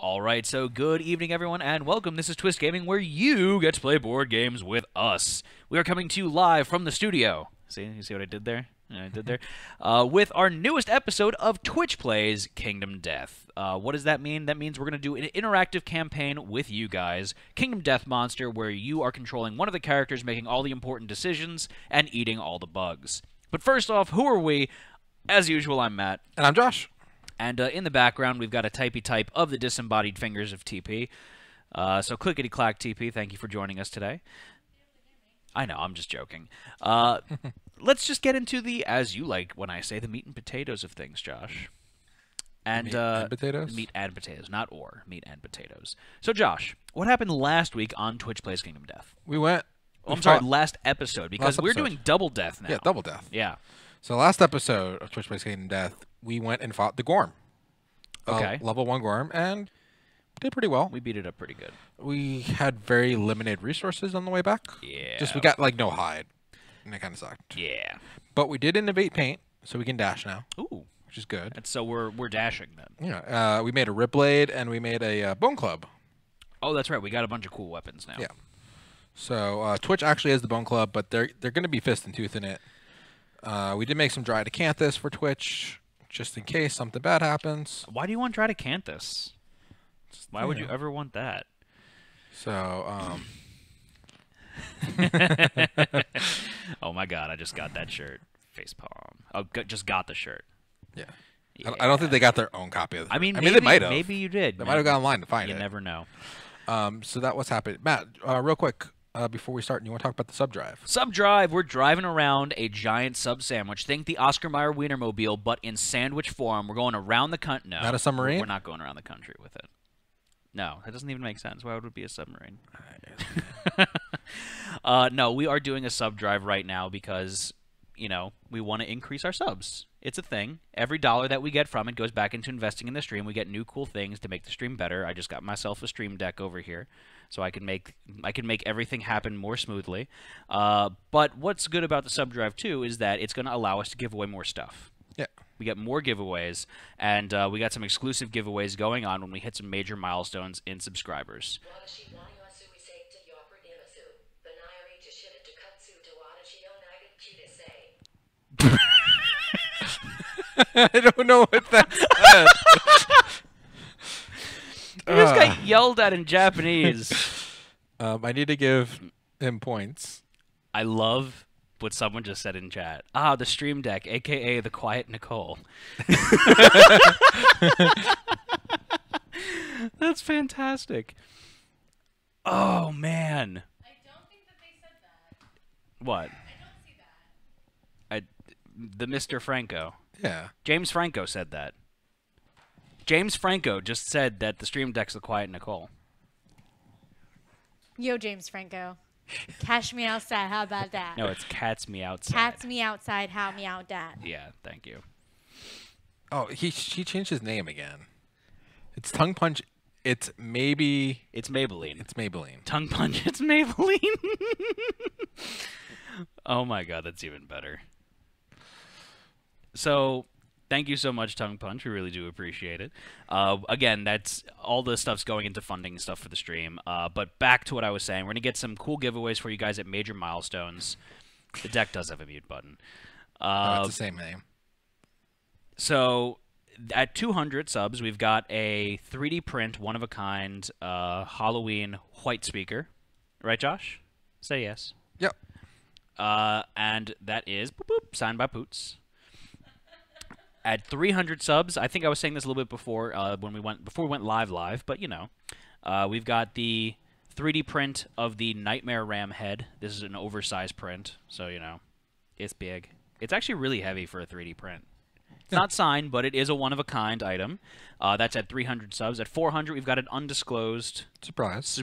Alright, so good evening everyone and welcome. This is Twist Gaming, where you get to play board games with us. We are coming to you live from the studio. You see what I did there? With our newest episode of Twitch Plays Kingdom Death. What does that mean? That means we're going to do an interactive campaign with you guys, Kingdom Death Monster, where you are controlling one of the characters, making all the important decisions, and eating all the bugs. But first off, who are we? As usual, I'm Matt. And I'm Josh. And in the background, we've got a typey-type of the disembodied fingers of TP. So clickety-clack, TP, thank you for joining us today. I know, I'm just joking. Let's just get into the, as you like when I say, the meat and potatoes of things, Josh. And, meat and potatoes. So, Josh, what happened last week on Twitch Plays Kingdom Death? We went... Oh, I'm sorry, last episode, because we're doing Double Death now. Yeah, Double Death. Yeah. So last episode of Twitch Plays Kingdom Death, we went and fought the Gorm. Okay. Level 1 Gorm, and did pretty well. We beat it up pretty good. We had very limited resources on the way back. Yeah. Just we got, like, no hide, and it kind of sucked. Yeah. But we did innovate paint, so we can dash now. Ooh. Which is good. And so we're dashing then. Yeah. We made a Rip Blade, and we made a Bone Club. Oh, that's right. We got a bunch of cool weapons now. Yeah. So Twitch actually has the Bone Club, but they're going to be fist and tooth in it. We did make some dried acanthus for Twitch, just in case something bad happens. Why do you want dried acanthus? Why would you ever want that? So, oh my god, I just got that shirt. Facepalm. Oh, just got the shirt. Yeah. I don't think they got their own copy of the shirt. I mean, they might have. Maybe you did. They might have gone online to find it. You never know. So that was happening. Matt, real quick. Before we start, you want to talk about the sub-drive? Sub-drive, we're driving around a giant sub-sandwich. Think the Oscar Mayer Wienermobile, but in sandwich form. We're going around the country. No, not a submarine? We're not going around the country with it. No, that doesn't even make sense. Why would it be a submarine? No, we are doing a sub-drive right now because, you know, we want to increase our subs. It's a thing. Every dollar that we get from it goes back into investing in the stream. We get new cool things to make the stream better. I just got myself a stream deck over here, so I can make everything happen more smoothly. But what's good about the sub drive too is that it's going to allow us to give away more stuff. Yeah, we get more giveaways, and we got some exclusive giveaways going on when we hit some major milestones in subscribers. I don't know what that said. You just got yelled at in Japanese. I need to give him points. I love what someone just said in chat. Ah, the stream deck, a.k.a. the quiet Nicole. That's fantastic. Oh, man. I don't think that they said that. What? I don't see that. The Mr. Franco. Yeah. James Franco said that. James Franco just said that the stream deck's the quiet Nicole. Yo, James Franco. Cash me outside. How about that? No, it's cats me outside. Cats me outside. How me out that? Yeah, thank you. Oh, he changed his name again. It's Tongue Punch. It's maybe. It's Maybelline. It's Maybelline. Tongue Punch. It's Maybelline. Oh my god, that's even better. So, thank you so much, Tongue Punch. We really do appreciate it. Again, that's all the stuff's going into funding and stuff for the stream. But back to what I was saying. We're going to get some cool giveaways for you guys at major milestones. The deck does have a mute button. No, it's the same name. So, at 200 subs, we've got a 3D print, one-of-a-kind Halloween white speaker. Right, Josh? Say yes. Yep. And that is boop, boop, signed by Poots. At 300 subs, I think I was saying this a little bit before when we went live, but you know, we've got the 3D print of the Nightmare Ram head. This is an oversized print, so you know, it's big. It's actually really heavy for a 3D print. It's not signed, but it is a one-of-a-kind item. That's at 300 subs. At 400, we've got an undisclosed surprise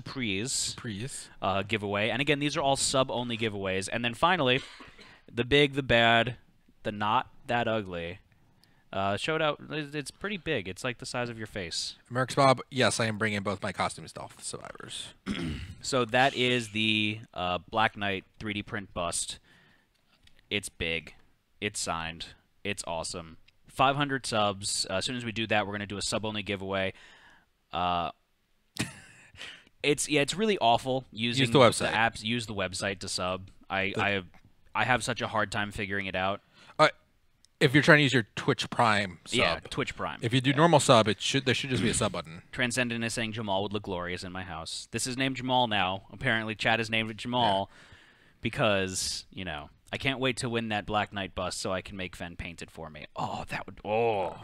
giveaway. And again, these are all sub-only giveaways. And then finally, the big, the bad, the not that ugly. Showed out. It's pretty big. It's like the size of your face. Mercs Bob, yes, I am bringing both my costumes to all the survivors. So that is the Black Knight 3D print bust. It's big. It's signed. It's awesome. 500 subs. As soon as we do that, we're going to do a sub-only giveaway. It's really awful using the apps. Use the website to sub. I have such a hard time figuring it out. If you're trying to use your Twitch Prime sub. Yeah, Twitch Prime. If you do normal sub, there should just be a sub button. Transcendent is saying Jamal would look glorious in my house. This is named Jamal now. Apparently, Chad is named Jamal because, you know, I can't wait to win that Black Knight bust so I can make Fen paint it for me. Oh, that would... Oh.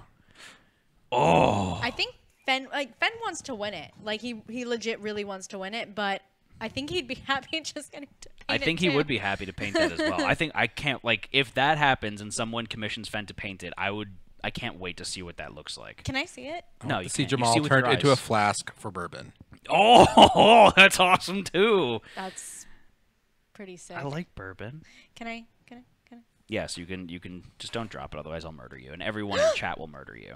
Oh. I think Fen... Like, Fen wants to win it. Like, he legit really wants to win it, but I think he'd be happy just getting to paint it. I think he would be happy to paint that as well. I think I can't... Like, if that happens and someone commissions Fen to paint it, I would... I can't wait to see what that looks like. Can I see it? No, you see Jamal turned into a flask for bourbon. Oh, that's awesome, too. That's... pretty sick. I like bourbon. Can I? Yes, you can just don't drop it, otherwise I'll murder you. And everyone in chat will murder you.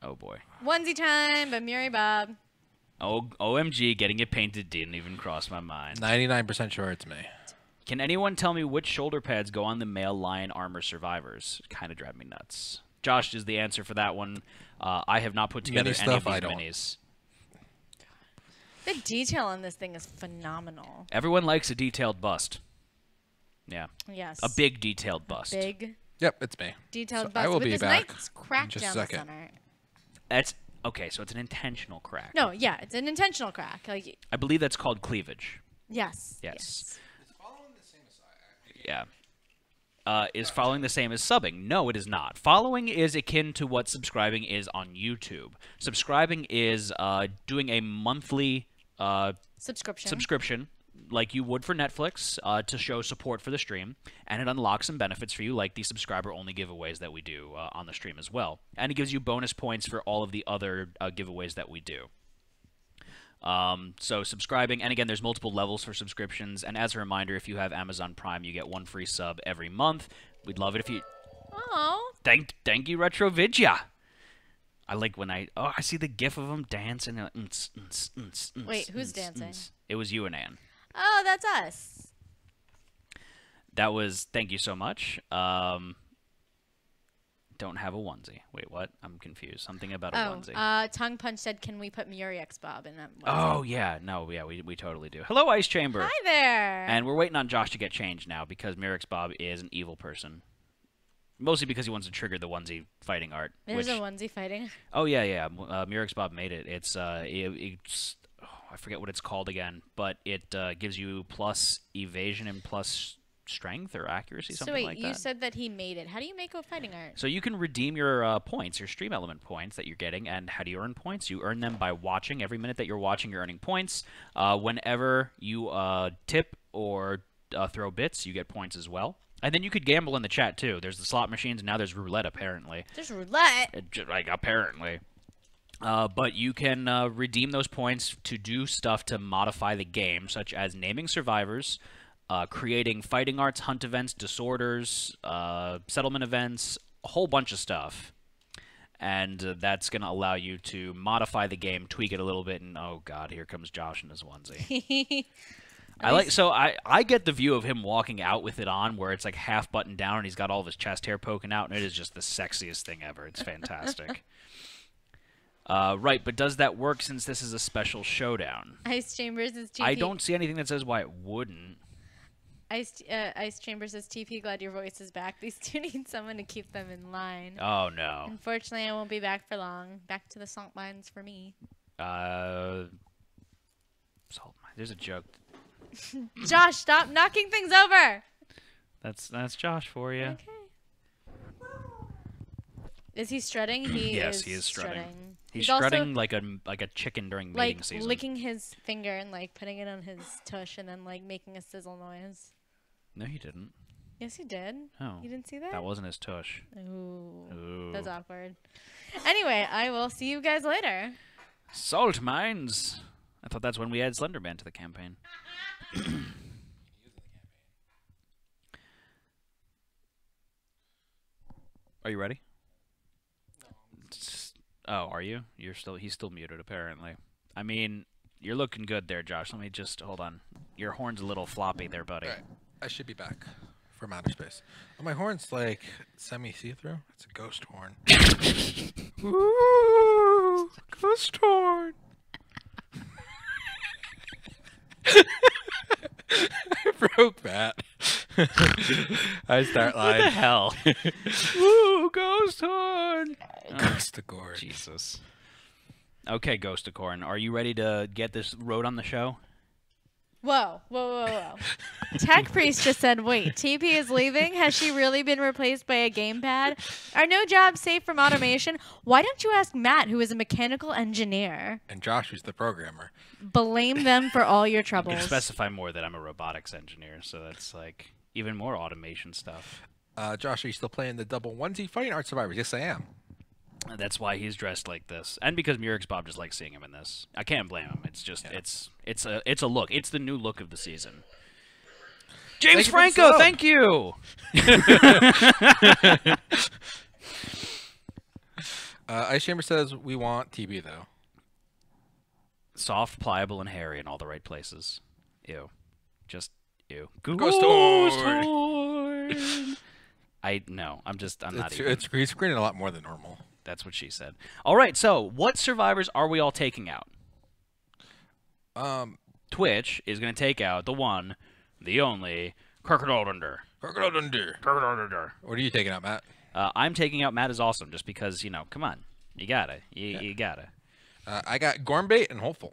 Oh boy. Onesie time by Miri Bob. Oh, OMG, getting it painted didn't even cross my mind. 99% sure it's me. Can anyone tell me which shoulder pads go on the male lion armor survivors? Kind of drive me nuts. Josh is the answer for that one. I have not put together any of these minis. The detail on this thing is phenomenal. Everyone likes a detailed bust. Yeah. Yes. A big detailed bust. Big. Yep, it's me. Detailed bust. I will be back. Nice crack down the center. That's okay. So it's an intentional crack. No, yeah, it's an intentional crack. Like, I believe that's called cleavage. Yes. Yes. Is following the same as is following the same as subbing? No, it is not. Following is akin to what subscribing is on YouTube. Subscribing is doing a monthly. Subscription, like you would for Netflix, to show support for the stream, and it unlocks some benefits for you, like the subscriber-only giveaways that we do on the stream as well, and it gives you bonus points for all of the other giveaways that we do. So subscribing, and again, there's multiple levels for subscriptions, and as a reminder, if you have Amazon Prime, you get one free sub every month. We'd love it if you... Oh. Thank you, Retrovidya. I like when I see the gif of him dancing. Wait, who's dancing? It was you and Anne. Oh, that's us. That was, thank you so much. Don't have a onesie. Wait, what? I'm confused. Something about a onesie. Tongue Punch said, can we put Muriax Bob in that onesie? Oh, yeah. No, yeah, we totally do. Hello, Ice Chamber. Hi there. And we're waiting on Josh to get changed now because Muriax Bob is an evil person. Mostly because he wants to trigger the onesie fighting art. There's a onesie fighting. Oh yeah, yeah. Muriax Bob made it. It's I forget what it's called again, but it gives you plus evasion and plus strength or accuracy, something like that. So wait, you said that he made it. How do you make a fighting art? So you can redeem your points, your stream element points that you're getting, and how do you earn points? You earn them by watching. Every minute that you're watching, you're earning points. Whenever you tip or throw bits, you get points as well. And then you could gamble in the chat, too. There's the slot machines, and now there's roulette, apparently. There's roulette? Apparently. But you can redeem those points to do stuff to modify the game, such as naming survivors, creating fighting arts, hunt events, disorders, settlement events, a whole bunch of stuff. And that's going to allow you to modify the game, tweak it a little bit, and oh, God, here comes Josh in his onesie. I like, so I get the view of him walking out with it on where it's like half buttoned down and he's got all of his chest hair poking out, and it is just the sexiest thing ever. It's fantastic. Right, but does that work since this is a special showdown? Ice Chambers is TP. I don't see anything that says why it wouldn't. Ice Chambers says, TP, glad your voice is back. These two need someone to keep them in line. Oh, no. Unfortunately, I won't be back for long. Back to the salt mines for me. Salt mines. There's a joke. Josh, stop knocking things over. That's Josh for you. Okay. Is he strutting? Yes, he is strutting. He's strutting like a chicken during mating season. Like licking his finger and like putting it on his tush and then like making a sizzle noise. No, he didn't. Yes, he did. Oh. You didn't see that? That wasn't his tush. Ooh. That's awkward. Anyway, I will see you guys later. Salt mines. I thought that's when we add Slenderman to the campaign. Are you ready? No. Oh, are you? He's still muted, apparently. I mean, you're looking good there, Josh. Let me just hold on. Your horn's a little floppy there, buddy. All right. I should be back from outer space. Oh, my horn's like semi-see-through. It's a ghost horn. Woo! was torn. I broke that. I start lying. What the hell? Woo, Ghost Horn! Ghostacorn. Jesus. Okay, Ghostacorn, are you ready to get this road on the show? Whoa, whoa, whoa, whoa. Tech Priest just said, wait, TP is leaving? Has she really been replaced by a gamepad? Are no jobs safe from automation? Why don't you ask Matt, who is a mechanical engineer? And Josh, who's the programmer. Blame them for all your troubles. You specify more that I'm a robotics engineer, so that's like even more automation stuff. Josh, are you still playing the double onesie fighting art survivors? Yes, I am. That's why he's dressed like this, and because Murex Bob just likes seeing him in this. I can't blame him. It's just it's a look. It's the new look of the season. James Franco, thank you. Ice Chamber says we want TB though. Soft, pliable, and hairy in all the right places. Ew, just ew. Ghost Horn. I'm not even. He's grinning a lot more than normal. That's what she said. All right, so what survivors are we all taking out? Twitch is going to take out the one, the only, Kirkadoldunder. Kirkadoldunder. Kirkadoldunder. What are you taking out, Matt? I'm taking out Matt is awesome just because, you know, come on. You gotta. You gotta. I got Gormbait and Hopeful.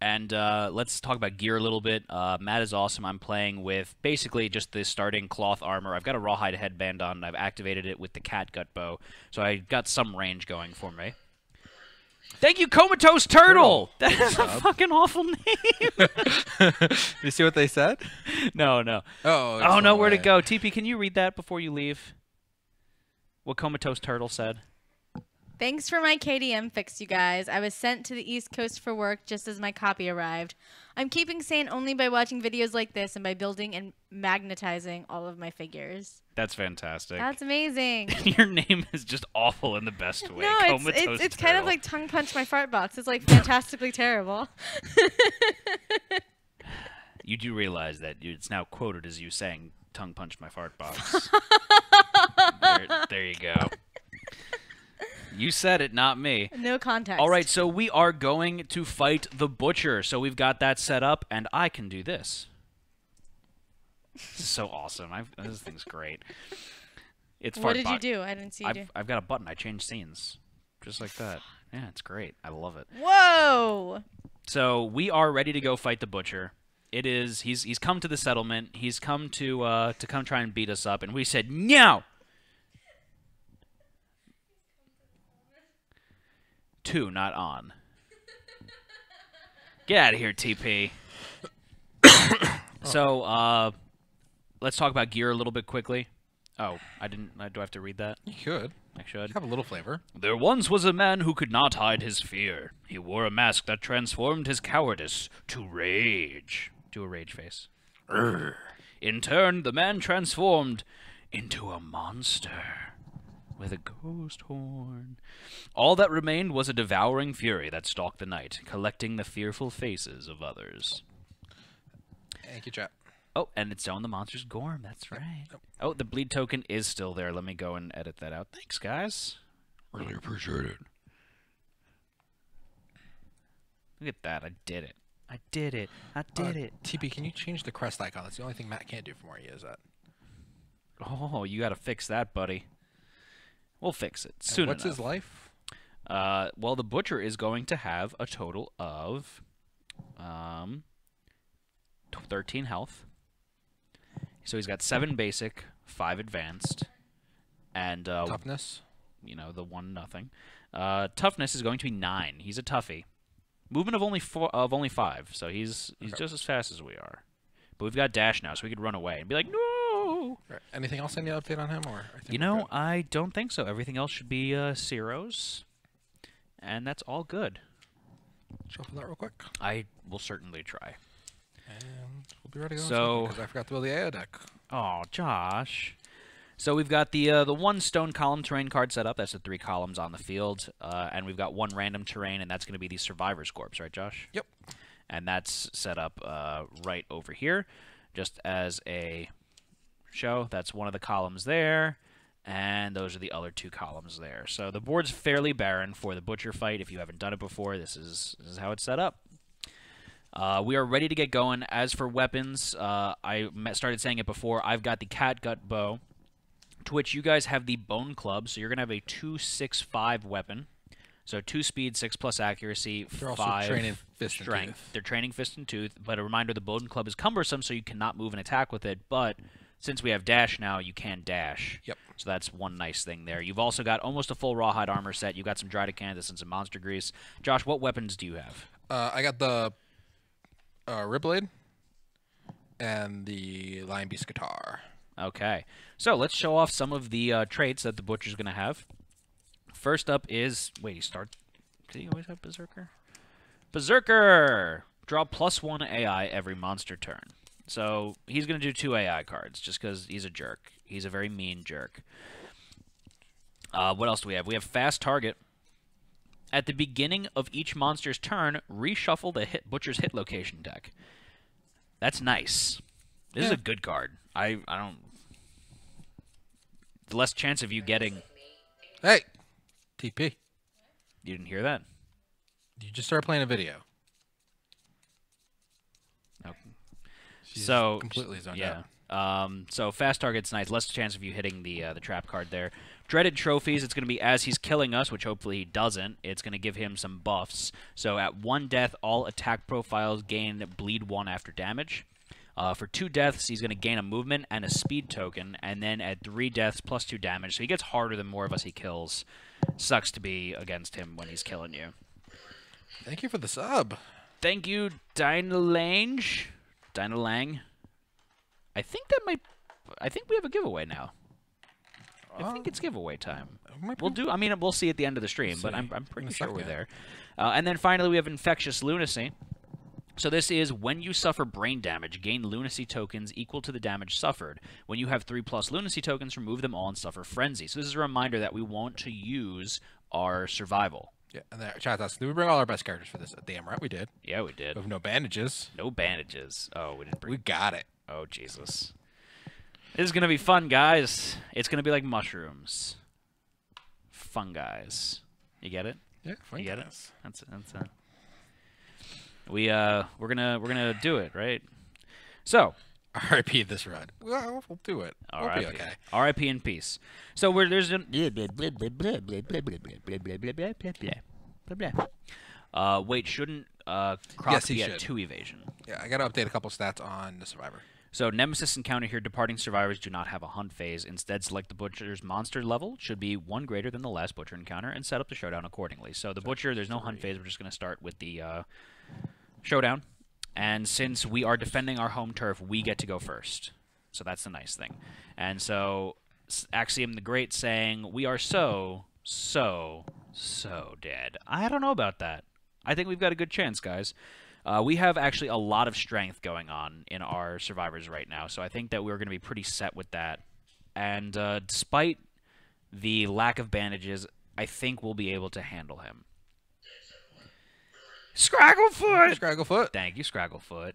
And let's talk about gear a little bit. Matt is awesome. I'm playing with basically just the starting cloth armor. I've got a rawhide headband on, and I've activated it with the catgut bow. So I got some range going for me. Thank you, Comatose Turtle! That is a fucking awful name! You see what they said? No, no. Oh, oh no, where to go. TP, can you read that before you leave? What Comatose Turtle said? Thanks for my KDM fix, you guys. I was sent to the East Coast for work just as my copy arrived. I'm keeping sane only by watching videos like this and by building and magnetizing all of my figures. That's fantastic. That's amazing. Your name is just awful in the best way. No, it's kind of like tongue punch my fart box. It's like fantastically terrible. You do realize that it's now quoted as you saying tongue punch my fart box. There you go. You said it, not me. No context. All right, so we are going to fight the Butcher. So we've got that set up, and I can do this. This is so awesome. This thing's great. It's what did you do? I didn't see you do. I've got a button. I changed scenes. Just like that. Yeah, it's great. I love it. Whoa! So we are ready to go fight the Butcher. It is. He's come to the settlement. He's come to come try and beat us up, and we said, no! Two, not on. Get out of here, TP. So, let's talk about gear a little bit quickly. Oh, I didn't. Do I have to read that? You should. I should. Have a little flavor. There once was a man who could not hide his fear. He wore a mask that transformed his cowardice to rage. To a rage face. Urgh. In turn, the man transformed into a monster. With a ghost horn. All that remained was a devouring fury that stalked the night, collecting the fearful faces of others. Thank you, chap. Oh, and it's on the monster's Gorm, that's right. Yep. Oh, the bleed token is still there. Let me go and edit that out. Thanks, guys. Really appreciate it. Look at that, I did it. I did it. I did it. TP, can you change the crest icon? That's the only thing Matt can't do from where he is at. Oh, you gotta fix that, buddy. We'll fix it soon enough. What's his life? Well, the Butcher is going to have a total of 13 health. So he's got 7 basic, 5 advanced, and toughness. You know, the 1 nothing. Toughness is going to be 9. He's a toughie. Movement of only 5. So he's just as fast as we are. But we've got dash now, so we could run away and be like no. Right. Anything else I need to update on him? Or you know, I don't think so. Everything else should be zeros, and that's all good. Shuffle that real quick. I will certainly try. And we'll be ready to go. So because I forgot to build the AO deck. Oh, Josh. So we've got the 1 stone column terrain card set up. That's the 3 columns on the field, and we've got 1 random terrain, and that's going to be the Survivor's Corpse, right, Josh? Yep. And that's set up right over here, just as a show. That's one of the columns there, And those are the other two columns there. So the board's fairly barren for the butcher fight. If you haven't done it before, this is how it's set up. We are ready to get going. As for weapons, I started saying it before. I've got the catgut bow, to which you guys have the bone club. So you're going to have a 2-6-5 weapon. So 2 speed, 6+ accuracy, they're 5 also training fist strength. And tooth. They're training fist and tooth. But a reminder, the bone club is cumbersome, so you cannot move and attack with it. But since we have dash now, you can dash. Yep. So that's one nice thing there. You've also got almost a full rawhide armor set. You've got some dried acanthus and some monster grease. Josh, what weapons do you have? I got the rib blade and the lion beast guitar. Okay. So let's show off some of the traits that the butcher's going to have. First up is... Wait, you start... Did he always have Berserker? Berserker! Draw +1 AI every monster turn. So he's going to do 2 AI cards just because he's a jerk. He's a very mean jerk. What else do we have? We have Fast Target. At the beginning of each monster's turn, reshuffle the Butcher's Hit Location deck. That's nice. This is a good card. I don't... The less chance of you getting... Hey! TP. You didn't hear that? You just started playing a video. Okay. She's so completely zoned out. So Fast Target's nice. Less chance of you hitting the trap card there. Dreaded Trophies. It's going to be as he's killing us, which hopefully he doesn't. It's going to give him some buffs. So at 1 death, all attack profiles gain bleed 1 after damage. For 2 deaths, he's going to gain a movement and a speed token, and then at 3 deaths, +2 damage. So he gets harder the more of us he kills. Sucks to be against him when he's killing you. Thank you for the sub. Thank you, Dynalange. Dynalang. I think that might... I think we have a giveaway now. I think it's giveaway time. We'll do... I mean, we'll see at the end of the stream, but I'm pretty sure we're there. And then finally, we have Infectious Lunacy. So this is when you suffer brain damage, gain lunacy tokens equal to the damage suffered. When you have 3+ lunacy tokens, remove them all and suffer frenzy. So this is a reminder that we want to use our survival. Yeah, and then chat asks, did we bring all our best characters for this? Damn right we did. Yeah, we did. We have no bandages. No bandages. Oh, we didn't bring... We got it. Oh, Jesus. This is going to be fun, guys. It's going to be like mushrooms. Fun, guys. You get it? Yeah, fun, you guys. Get it? That's We're gonna do it, right? So R.I.P. this run. Well, we'll do it. We'll be okay. R.I.P. in peace. So we're there's wait, shouldn't Croc be at 2 evasion? Yeah, I gotta update a couple stats on the survivor. So Nemesis encounter here, departing survivors do not have a hunt phase. Instead, select the Butcher's monster level, should be 1 greater than the last Butcher encounter, and set up the showdown accordingly. So the Butcher, there's no hunt phase, we're just gonna start with the showdown, and since we are defending our home turf, we get to go first. So that's the nice thing. And so Axiom the Great saying, we are so dead. I don't know about that. I think we've got a good chance, guys. We have actually a lot of strength going on in our survivors right now, so I think that we're going to be pretty set with that. And despite the lack of bandages, I think we'll be able to handle him. Scragglefoot! Scragglefoot. Thank you, Scragglefoot.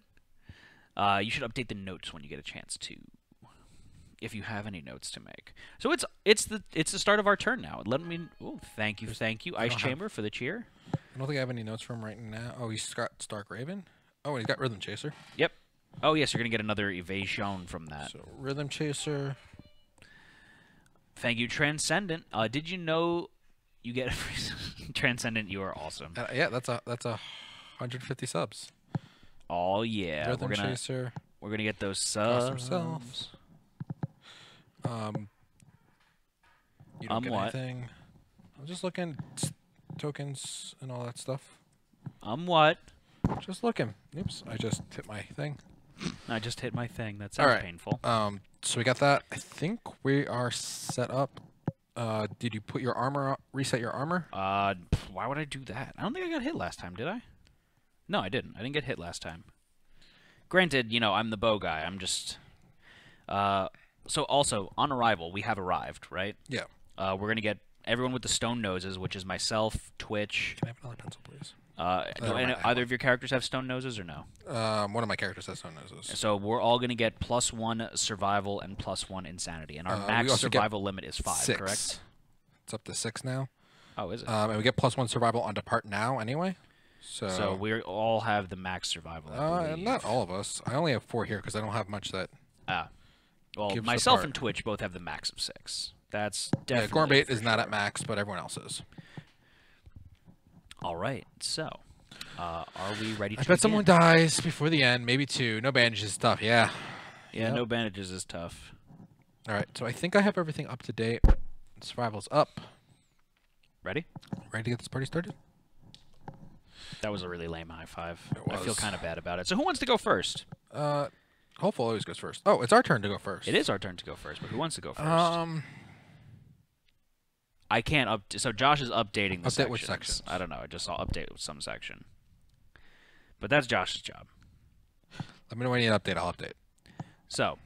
You should update the notes when you get a chance to, if you have any notes to make. So it's the start of our turn now. Let me... Ooh, thank you, Ice Chamber, for the cheer. I don't think I have any notes from right now. Oh, he's got Stark Raven. Oh, and he's got Rhythm Chaser. Yep. Oh, yes, you're gonna get another evasion from that. So Rhythm Chaser. Thank you, Transcendent. Did you know? You get a free Transcendent. You are awesome. Yeah, that's 150 subs. Oh yeah, Rhythm Chaser. We're gonna get those subs. You don't get anything. I'm just looking tokens and all that stuff. What? Just looking. Oops, I just hit my thing. I just hit my thing. That sounds painful. So we got that. I think we are set up. Did you put your armor up, reset your armor? Why would I do that? I don't think I got hit last time, did I? No, I didn't. I didn't get hit last time. Granted, you know, I'm the bow guy. I'm just... so also, on arrival, we have arrived, right? Yeah. We're going to get everyone with the stone noses, which is myself, Twitch... Can I have another pencil, please? noses. Do either of your characters have stone noses or no? One of my characters has stone noses. So we're all going to get +1 survival and +1 insanity. And our max survival limit is 5, six. Correct? It's up to 6 now. Oh, is it? And we get +1 survival on depart now anyway. So we all have the max survival. Not all of us. I only have 4 here because I don't have much that... well, myself and Twitch both have the max of 6. That's definitely... Yeah, Gourmet is not at max, but everyone else is. All right, so are we ready to I bet someone dies before the end, maybe 2. No bandages is tough, yeah. Yeah, no bandages is tough. All right, so I think I have everything up to date. Survival's up. Ready? Ready to get this party started? That was a really lame high five. I feel kind of bad about it. So who wants to go first? Hopeful always goes first. Oh, it's our turn to go first. It is our turn to go first, but who wants to go first? I can't update. So Josh is updating the sections. Update which sections? I don't know. I just saw update some section. But that's Josh's job. Let me know when you need an update. I'll update. So.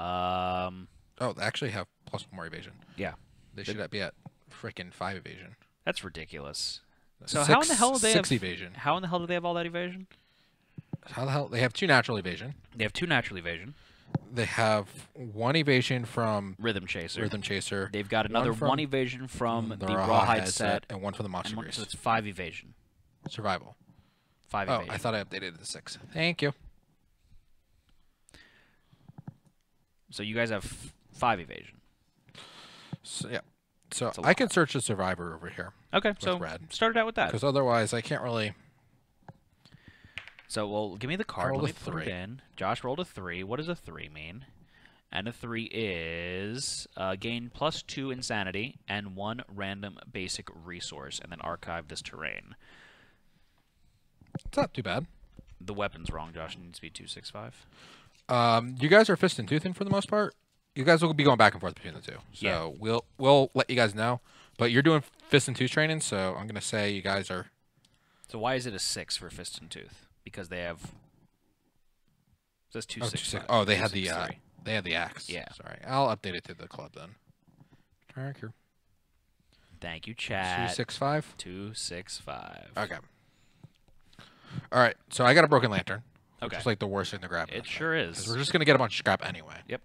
Oh, they actually have +1 more evasion. Yeah. They should be at freaking 5 evasion. That's ridiculous. So how in the hell do they have 6 evasion? How in the hell do they have all that evasion? How the hell? They have 2 natural evasion. They have 2 natural evasion. They have 1 evasion from Rhythm Chaser. They've got another one evasion from the Rawhide set. And 1 from the Monster Grease. So it's 5 evasion. Survival. 5 evasion. Oh, I thought I updated it to 6. Thank you. So you guys have 5 evasion. So, yeah. So I can search the survivor over here. Okay, so start it out with that. Because otherwise I can't really... So, well, give me the card. Let me put it in. Josh rolled a 3. What does a 3 mean? And a 3 is gain +2 insanity and 1 random basic resource, and then archive this terrain. It's not too bad. The weapon's wrong, Josh. It needs to be 265. You guys are fist and toothing for the most part. You guys will be going back and forth between the two. So we'll let you guys know. But you're doing fist and tooth training, so I'm going to say you guys are... So why is it a 6 for fist and tooth? Because they have. So that's 265. Oh, they had the they had the axe. Yeah. Sorry, I'll update it to the club then. Tracker. Thank you, chat. 265. 265. Okay. All right. So I got a broken lantern. Okay. It's like the worst thing to grab. It sure is. Because we're just gonna get a bunch of scrap anyway. Yep.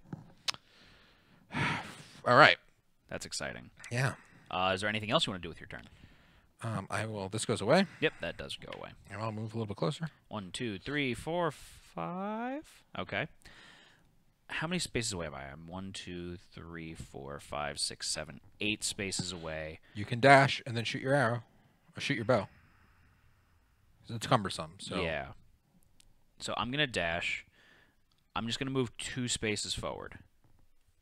All right. That's exciting. Yeah. Is there anything else you want to do with your turn? I will. This goes away. Yep, that does go away. And I'll move a little bit closer. 1, 2, 3, 4, 5. Okay. How many spaces away am I? I'm 1, 2, 3, 4, 5, 6, 7, 8 spaces away. You can dash and then shoot your arrow, or shoot your bow. It's cumbersome. So yeah. So I'm gonna dash. I'm just gonna move 2 spaces forward.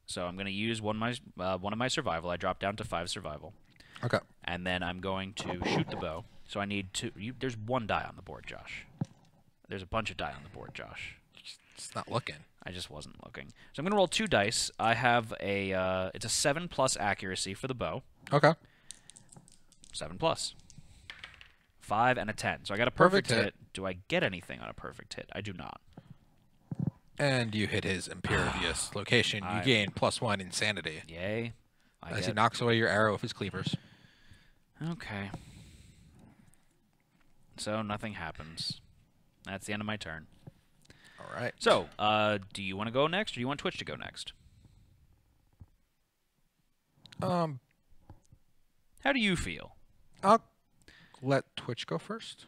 So I'm gonna use one of my survival. I dropped down to 5 survival. Okay. And then I'm going to shoot the bow. So I need 2. There's 1 die on the board, Josh. There's a bunch of die on the board, Josh. It's not looking. I just wasn't looking. So I'm going to roll 2 dice. I have a... it's a 7+ accuracy for the bow. Okay. 7+. 5 and a 10. So I got a perfect hit. Do I get anything on a perfect hit? I do not. And you hit his impervious location. You gain +1 insanity. Yay. As he knocks away your arrow with his cleavers. Okay. So nothing happens. That's the end of my turn. All right. So, do you want to go next, or do you want Twitch to go next? How do you feel? I'll let Twitch go first.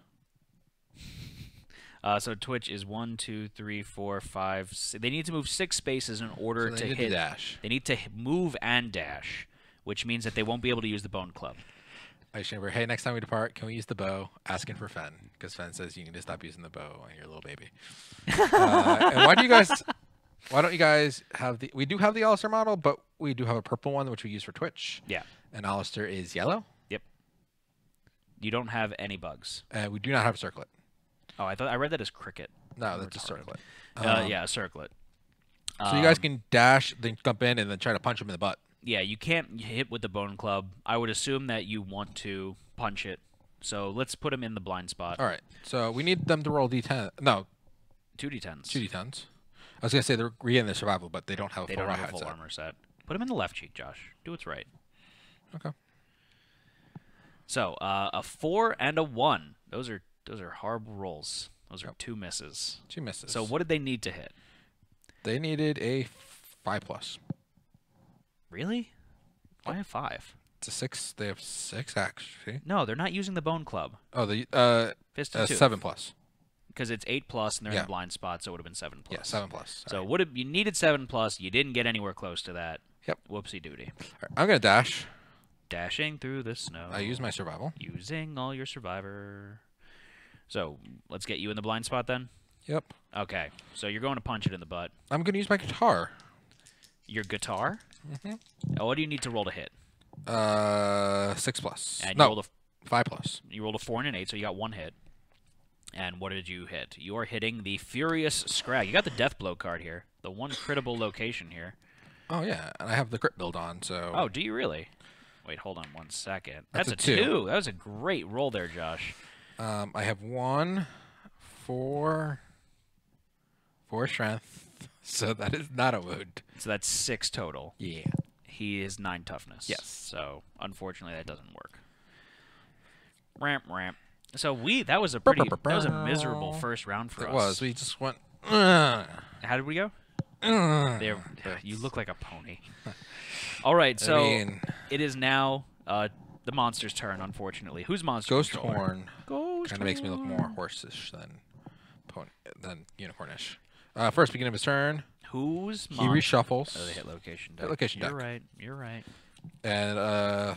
So Twitch is 1, 2, 3, 4, 5, 6. They need to move 6 spaces in order to hit. Dash. They need to move and dash, which means that they won't be able to use the bone club. I should remember, hey, next time we depart, can we use the bow? Asking for Fen, because Fen says you can just stop using the bow on your little baby. And why don't you guys have the? We do have the Alistair model, but we do have a purple one which we use for Twitch. Yeah. And Alistair is yellow. Yep. You don't have any bugs. We do not have a circlet. Oh, I thought I read that as cricket. No, that's a circlet. Yeah, a circlet. So you guys can dash, then jump in, and then try to punch him in the butt. Yeah, you can't hit with the bone club. I would assume that you want to punch it. So let's put him in the blind spot. All right. So we need them to roll d10. No. 2 d10s. 2 d10s. I was gonna say they're in their survival, but they don't have a full armor set. Put him in the left cheek, Josh. Do what's right. Okay. So a 4 and a 1. Those are horrible rolls. Those are two misses. Two misses. So what did they need to hit? They needed a 5+. Really? Why a 5? It's a 6. They have 6 actually. No, they're not using the bone club. Oh, the fist of 7+. Because it's 8+ and they're in a blind spot, so it would have been 7+. Yeah, 7+. So you needed 7+. You didn't get anywhere close to that. Yep. Whoopsie doody. All right, I'm gonna dash. Dashing through the snow. I use my survival. Using all your survivor. So let's get you in the blind spot then. Yep. Okay. So you're going to punch it in the butt. I'm gonna use my guitar. Your guitar? Mm-hmm. What do you need to roll to hit? 6+. And you rolled a 5+. You rolled a 4 and an 8, so you got 1 hit. And what did you hit? You're hitting the Furious Scrag. You got the Death Blow card here. The one critical location here. Oh, yeah. And I have the crit build on, so... Oh, do you really? Wait, hold on one second. That's a 2. That was a great roll there, Josh. I have 4 strength. So that is not a wound. So that's 6 total. Yeah. He is 9 toughness. Yes. So, unfortunately, that doesn't work. Ramp. So that was a miserable first round for us. It was. We just went. How did we go? There, you look like a pony. All right, so it is now the monster's turn. Unfortunately, whose monster? Ghost Horn. Ghost kind of makes me look more horseish than unicornish. First, beginning of his turn. Whose monster? He reshuffles. Oh, they hit location. Hit location. You're right. You're right. And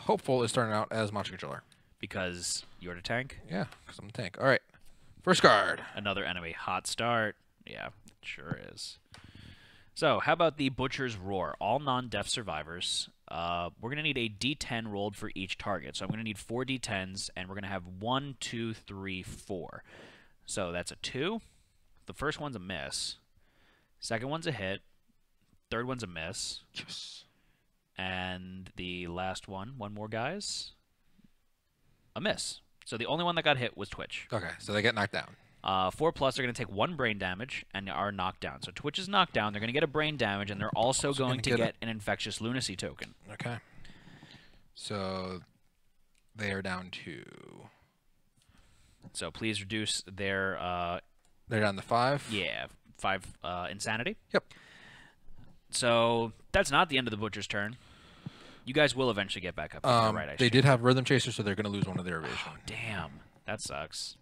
Hopeful is starting out as monster controller. Because you're the tank? Yeah, because I'm the tank. All right. First card. Another enemy. Hot start. Yeah, it sure is. So how about the Butcher's Roar? All non-deaf survivors. We're going to need a D10 rolled for each target. So I'm going to need 4 D10s, and we're going to have 1, 2, 3, 4. So that's a 2. The first one's a miss. Second one's a hit. Third one's a miss. Yes. And the last one more, guys. A miss. So the only one that got hit was Twitch. Okay, so they get knocked down. 4+ are going to take 1 brain damage and are knocked down. So Twitch is knocked down. They're going to get a brain damage, and they're also going to get an infectious lunacy token. Okay. So they are down 2. So please reduce their... they're down to 5? Yeah, 5 insanity. Yep. So that's not the end of the Butcher's turn. You guys will eventually get back up. Right, they did have Rhythm Chaser, so they're going to lose one of their evasion. Oh, damn. That sucks.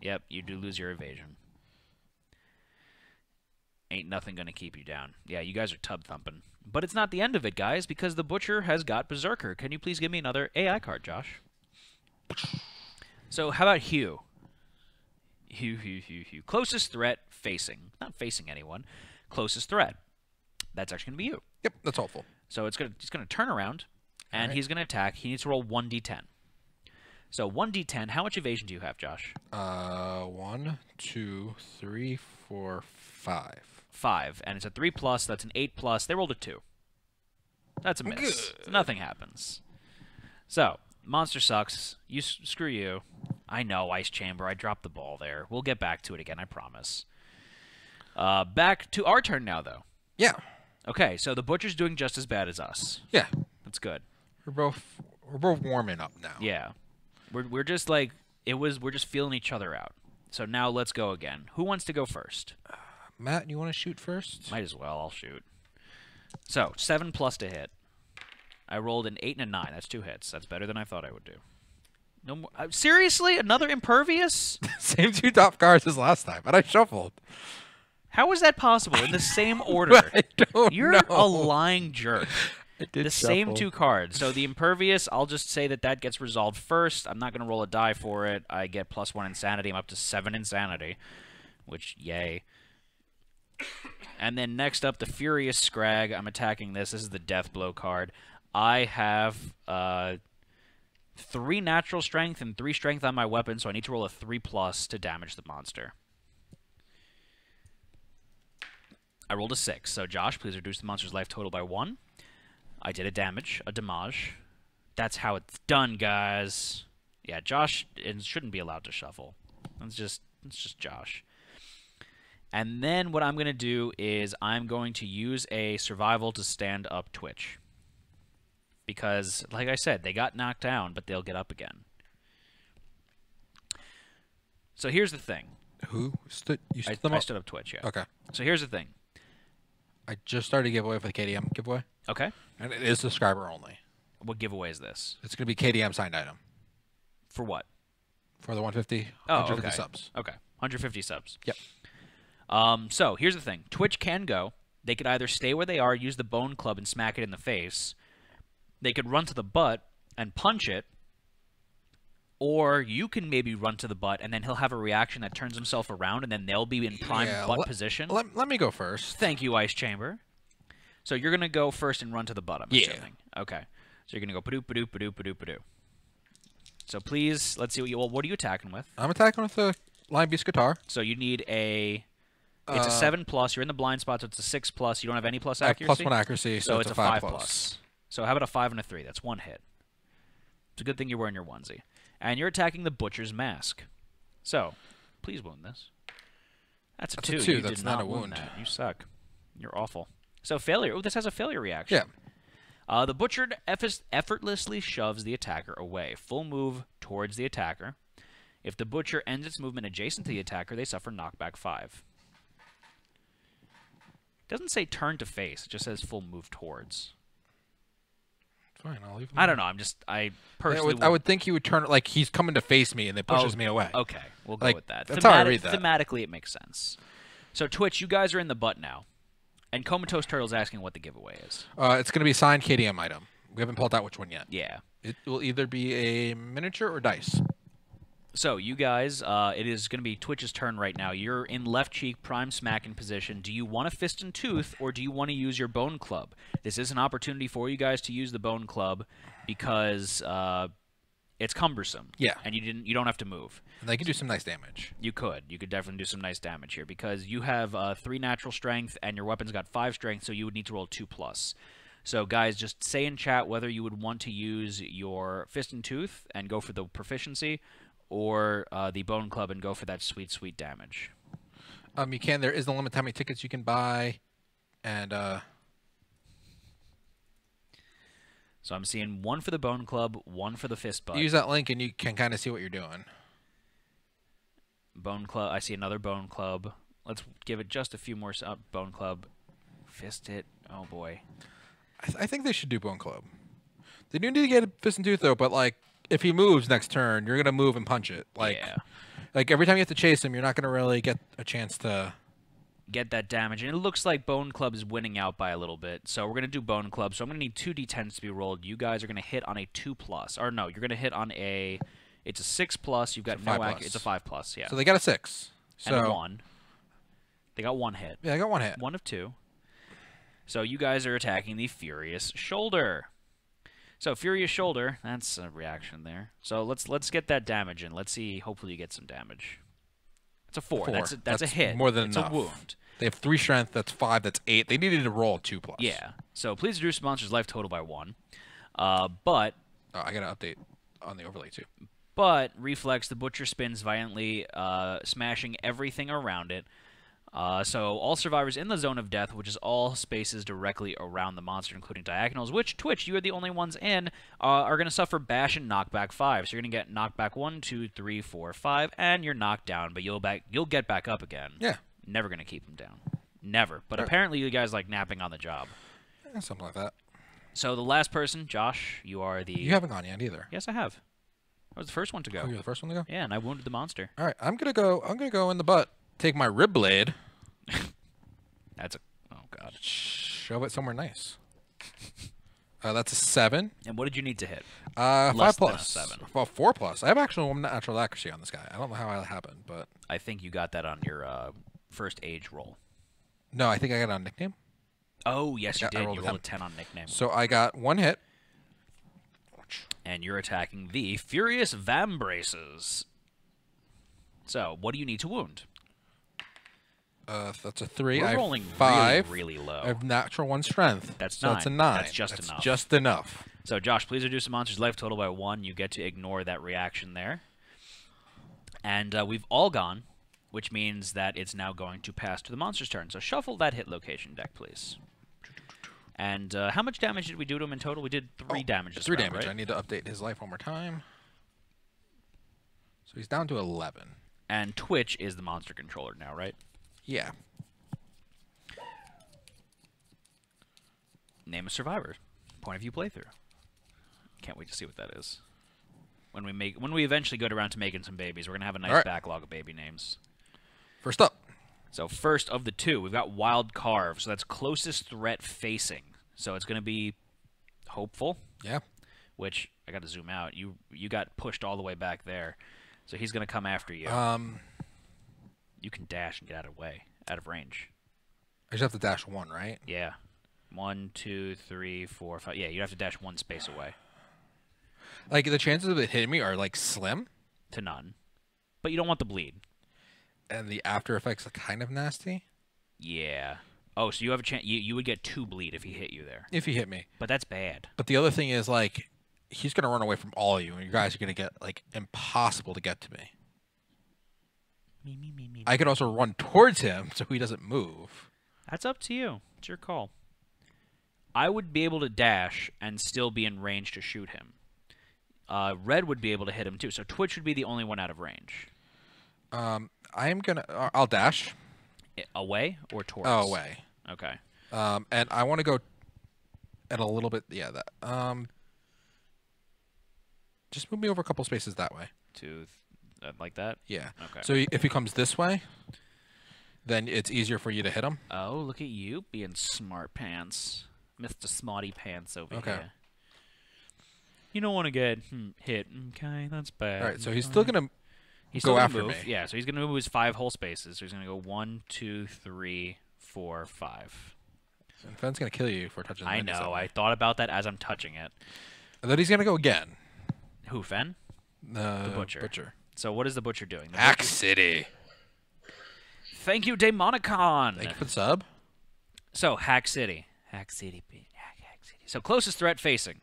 Yep, you do lose your evasion. Ain't nothing going to keep you down. Yeah, you guys are tub-thumping. But it's not the end of it, guys, because the Butcher has got Berserker. Can you please give me another AI card, Josh? So how about Hugh? Hugh. Closest threat facing. Not facing anyone. Closest threat. That's actually going to be you. Yep, that's helpful. So he's going to turn around, and he's going to attack. He needs to roll 1d10. So 1d10, how much evasion do you have, Josh? 1, 2, 3, 4, 5. 5, and it's a 3+, that's an 8+. They rolled a 2. That's a miss. Good. Nothing happens. So, monster sucks. Screw you. I know, Ice Chamber. I dropped the ball there. We'll get back to it again, I promise. Back to our turn now, though. Yeah. Okay, so the Butcher's doing just as bad as us. Yeah, that's good. We're both warming up now. Yeah, we're just like we're just feeling each other out. So now let's go again. Who wants to go first? Matt, you want to shoot first? Might as well. I'll shoot. So 7+ to hit. I rolled an 8 and a 9. That's 2 hits. That's better than I thought I would do. No more. Seriously, another impervious? Same 2 top cards as last time, and I shuffled. How is that possible in the same order? I don't know. You're a lying jerk. I did the same 2 cards. So the impervious, I'll just say that gets resolved first. I'm not going to roll a die for it. I get +1 insanity. I'm up to 7 insanity, which, yay. And then next up, the Furious Scrag. I'm attacking this. This is the Death Blow card. I have 3 natural strength and 3 strength on my weapon, so I need to roll a 3+ to damage the monster. I rolled a 6, so Josh, please reduce the monster's life total by 1. I did a damage. That's how it's done, guys. Yeah, Josh shouldn't be allowed to shuffle. It's just Josh. And then what I'm going to do is I'm going to use a survival to stand up Twitch. because, like I said, they got knocked down, but they'll get up again. So here's the thing. Who stood? You stood them up? I stood up Twitch, yeah. Okay. So here's the thing. I just started a giveaway for the KDM giveaway. Okay. And it is subscriber only. What giveaway is this? It's going to be KDM signed item. For what? For the 150, oh, 150 okay. subs. Okay. 150 subs. Yep. So here's the thing. Twitch can go. They could either stay where they are, use the bone club and smack it in the face. They could run to the butt and punch it. Or you can maybe run to the butt, and then he'll have a reaction that turns himself around, and then they'll be in prime butt position. Let me go first. Thank you, Ice Chamber. So you're going to go first and run to the butt, I'm assuming. Okay. So you're going to go pa-doo. So please, let's see what you... Well, what are you attacking with? I'm attacking with the Lion Beast Guitar. So you need a... It's a 7+. You're in the blind spot, so it's a 6+. You don't have any plus accuracy? I have +1 accuracy, so it's a 5+. So how about a 5 and a 3? That's one hit. It's a good thing you're wearing your onesie. And you're attacking the Butcher's Mask. So, please wound this. That's a 2. That's a 2. That's not a wound. You suck. You're awful. So, failure. Oh, this has a failure reaction. Yeah. The Butcher effortlessly shoves the attacker away. Full move towards the attacker. If the Butcher ends its movement adjacent to the attacker, they suffer knockback 5. It doesn't say turn to face. It just says full move towards. Fine, I'll leave him. I don't know. I'm just, I personally... I would think he would turn, like, he's coming to face me and then pushes me away. Okay, we'll go with that. That's how I read that. Thematically, it makes sense. So, Twitch, you guys are in the butt now. And Comatose Turtle's asking what the giveaway is. It's going to be a signed KDM item. We haven't pulled out which one yet. Yeah. It will either be a miniature or dice. So, you guys, it is going to be Twitch's turn right now. You're in left cheek, prime smacking position. Do you want a fist and tooth, or do you want to use your bone club? This is an opportunity for you guys to use the bone club because it's cumbersome. Yeah. And you don't have to move. And they can do some nice damage. You could. You could definitely do some nice damage here because you have 3 natural strength and your weapon's got 5 strength, so you would need to roll 2+. So, guys, just say in chat whether you would want to use your fist and tooth and go for the proficiency, or the Bone Club and go for that sweet, sweet damage. You can. There is no limit to how many tickets you can buy. And so I'm seeing 1 for the Bone Club, 1 for the Fist Butt. Use that link and you can kind of see what you're doing. Bone Club. I see another Bone Club. Let's give it just a few more. Bone Club. Fist it. Oh, boy. I think they should do Bone Club. They do need to get a Fist and Tooth, though, but, like, if he moves next turn, you're going to move and punch it. Like, yeah. Like every time you have to chase him, you're not going to really get a chance to get that damage. And it looks like Bone Club is winning out by a little bit. So we're going to do Bone Club. So I'm going to need 2 D10s to be rolled. You guys are going to hit on a 2+. Or no, you're going to hit on a... It's a 6+. You've got no accuracy. It's a 5+, yeah. So they got a 6. So... And a 1. They got 1 hit. Yeah, they got 1 hit. 1 of 2. So you guys are attacking the Furious Shoulder. So Furious Shoulder, that's a reaction there. So let's get that damage in. Let's see. Hopefully you get some damage. It's a 4. That's a hit. More than enough. It's a wound. They have 3 strength. That's 5. That's 8. They needed to roll 2+. Yeah. So please reduce monster's life total by 1. But I got an update on the overlay too. But reflex, the Butcher spins violently, smashing everything around it. So all survivors in the zone of death, which is all spaces directly around the monster, including diagonals, which, Twitch, you are the only ones in, are going to suffer bash and knockback 5. So you're going to get knockback 1, 2, 3, 4, 5, and you're knocked down, but you'll get back up again. Yeah. Never going to keep them down. Never. But apparently you guys like napping on the job. Something like that. So the last person, Josh, you are the... You haven't gone yet either. Yes, I have. I was the first one to go. Oh, you're the first one to go? Yeah, and I wounded the monster. All right, I'm going to go in the butt. Take my rib blade. That's a... Oh, God. Shove it somewhere nice. That's a 7. And what did you need to hit? 5+. Well, 4+. I have actual natural accuracy on this guy. I don't know how that happened, but... I think you got that on your first age roll. No, I think I got it on nickname. Oh, yes, you did. You rolled a 10 on nickname. So I got 1 hit. And you're attacking the Furious Vambraces. So, what do you need to wound? That's a 3. We're rolling 5. Really, really low. I have natural 1 strength. That's so 9. That's a 9. That's just enough. Just enough. So, Josh, please reduce the monster's life total by 1. You get to ignore that reaction there. And we've all gone, which means that it's now going to pass to the monster's turn. So shuffle that hit location deck, please. And how much damage did we do to him in total? We did 3 damage. Three damage. Right? I need to update his life one more time. So he's down to 11. And Twitch is the monster controller now, right? Yeah. Name a survivor. Point of view playthrough. Can't wait to see what that is. When we make, when we eventually get around to making some babies, we're gonna have a nice backlog of baby names. First up. So first of the two, we've got Wild Carve. So that's closest threat facing. So it's gonna be hopeful. Yeah. Which I got to zoom out. You got pushed all the way back there, so he's gonna come after you. You can dash and get out of way, out of range. I just have to dash 1, right? Yeah. 1, 2, 3, 4, 5. Yeah, you have to dash 1 space away. Like, the chances of it hitting me are, like, slim. To none. But you don't want the bleed. And the after effects are kind of nasty? Yeah. Oh, so you have a chance. You would get 2 bleed if he hit you there. If he hit me. But that's bad. But the other thing is, like, he's going to run away from all of you, and you guys are going to get, like, impossible to get to me. Me. I could also run towards him so he doesn't move. That's up to you. It's your call. I would be able to dash and still be in range to shoot him. Red would be able to hit him too, so Twitch would be the only one out of range. I'm gonna. I'll dash. Away or towards? Oh, away. Okay. And I want to go at a little bit. Yeah, that. Just move me over a couple spaces that way. Like that? Yeah. Okay. So if he comes this way, then it's easier for you to hit him. Oh, look at you being smart pants, Mr. Smarty Pants over here. Okay. You don't want to get hit. Okay, that's bad. All right, so he's still going to go after me. Yeah, so he's going to move his 5 whole spaces. So he's going to go 1, 2, 3, 4, 5. And Fenn's going to kill you for touching. I know. I thought about that as I'm touching it. And then he's going to go again. Who, Fenn? The Butcher. So what is the Butcher doing? The Axe City. Thank you, Demonicon. Thank you for the sub. So, Hack City. Hack City. So, closest threat facing.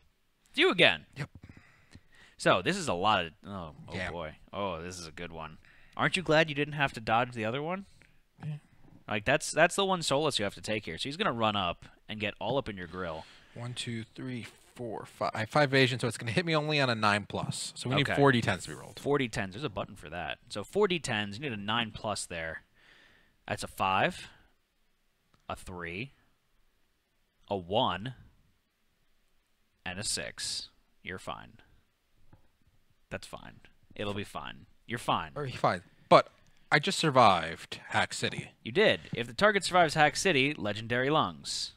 You again. Yep. So this is a lot of boy. Oh, this is a good one. Aren't you glad you didn't have to dodge the other one? Yeah. Like that's the one solace you have to take here. So he's gonna run up and get all up in your grill. 1, 2, 3, 4, 5. I have 5 evasion, so it's gonna hit me only on a 9+. So we need 4d10s to be rolled. 4d10s. There's a button for that. So 4d10s. You need a 9+ there. That's a 5, a 3, a 1. And a 6. You're fine. That's fine. It'll be fine. You're fine. Or fine. But I just survived Hack City. You did. If the target survives Hack City, legendary lungs.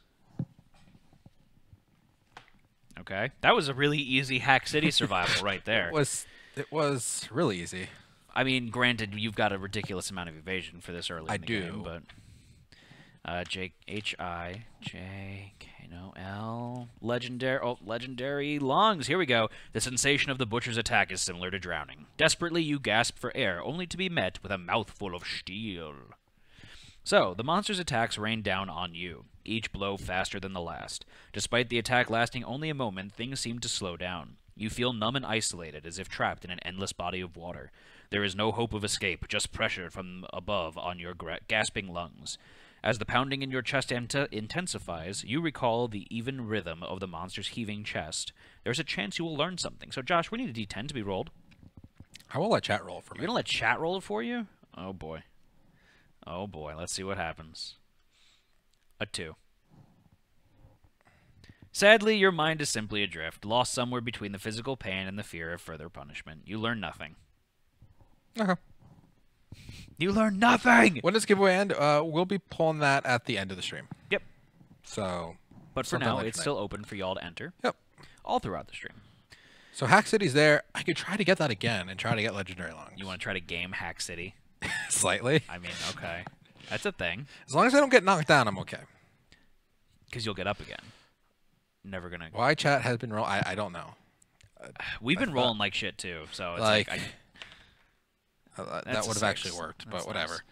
Okay. That was a really easy Hack City survival right there. It was really easy. I mean, granted, you've got a ridiculous amount of evasion for this early in the game, but H-I-J-K-N-O-L. Legendary. Oh, legendary lungs. Here we go. The sensation of the Butcher's attack is similar to drowning. Desperately, you gasp for air, only to be met with a mouthful of steel. So, the monster's attacks rain down on you, each blow faster than the last. Despite the attack lasting only a moment, things seem to slow down. You feel numb and isolated, as if trapped in an endless body of water. There is no hope of escape, just pressure from above on your gasping lungs. As the pounding in your chest intensifies, you recall the even rhythm of the monster's heaving chest. There's a chance you will learn something. So, Josh, we need a d10 to be rolled. I will let chat roll for me. You're going to let chat roll it for you? Oh, boy. Oh, boy. Let's see what happens. A 2. Sadly, your mind is simply adrift, lost somewhere between the physical pain and the fear of further punishment. You learn nothing. Okay. You learn nothing! When does giveaway end? We'll be pulling that at the end of the stream. Yep. So, but for now, it's still open for y'all to enter. Yep. All throughout the stream. So Hack City's there. I could try to get that again and try to get legendary lungs. You want to try to game Hack City? Slightly. I mean, okay. That's a thing. As long as I don't get knocked down, I'm okay. Because you'll get up again. Never gonna. Why chat has been rolling? I don't know. We've been rolling like shit too. So it's like that would have actually worked, but that's whatever. Nice.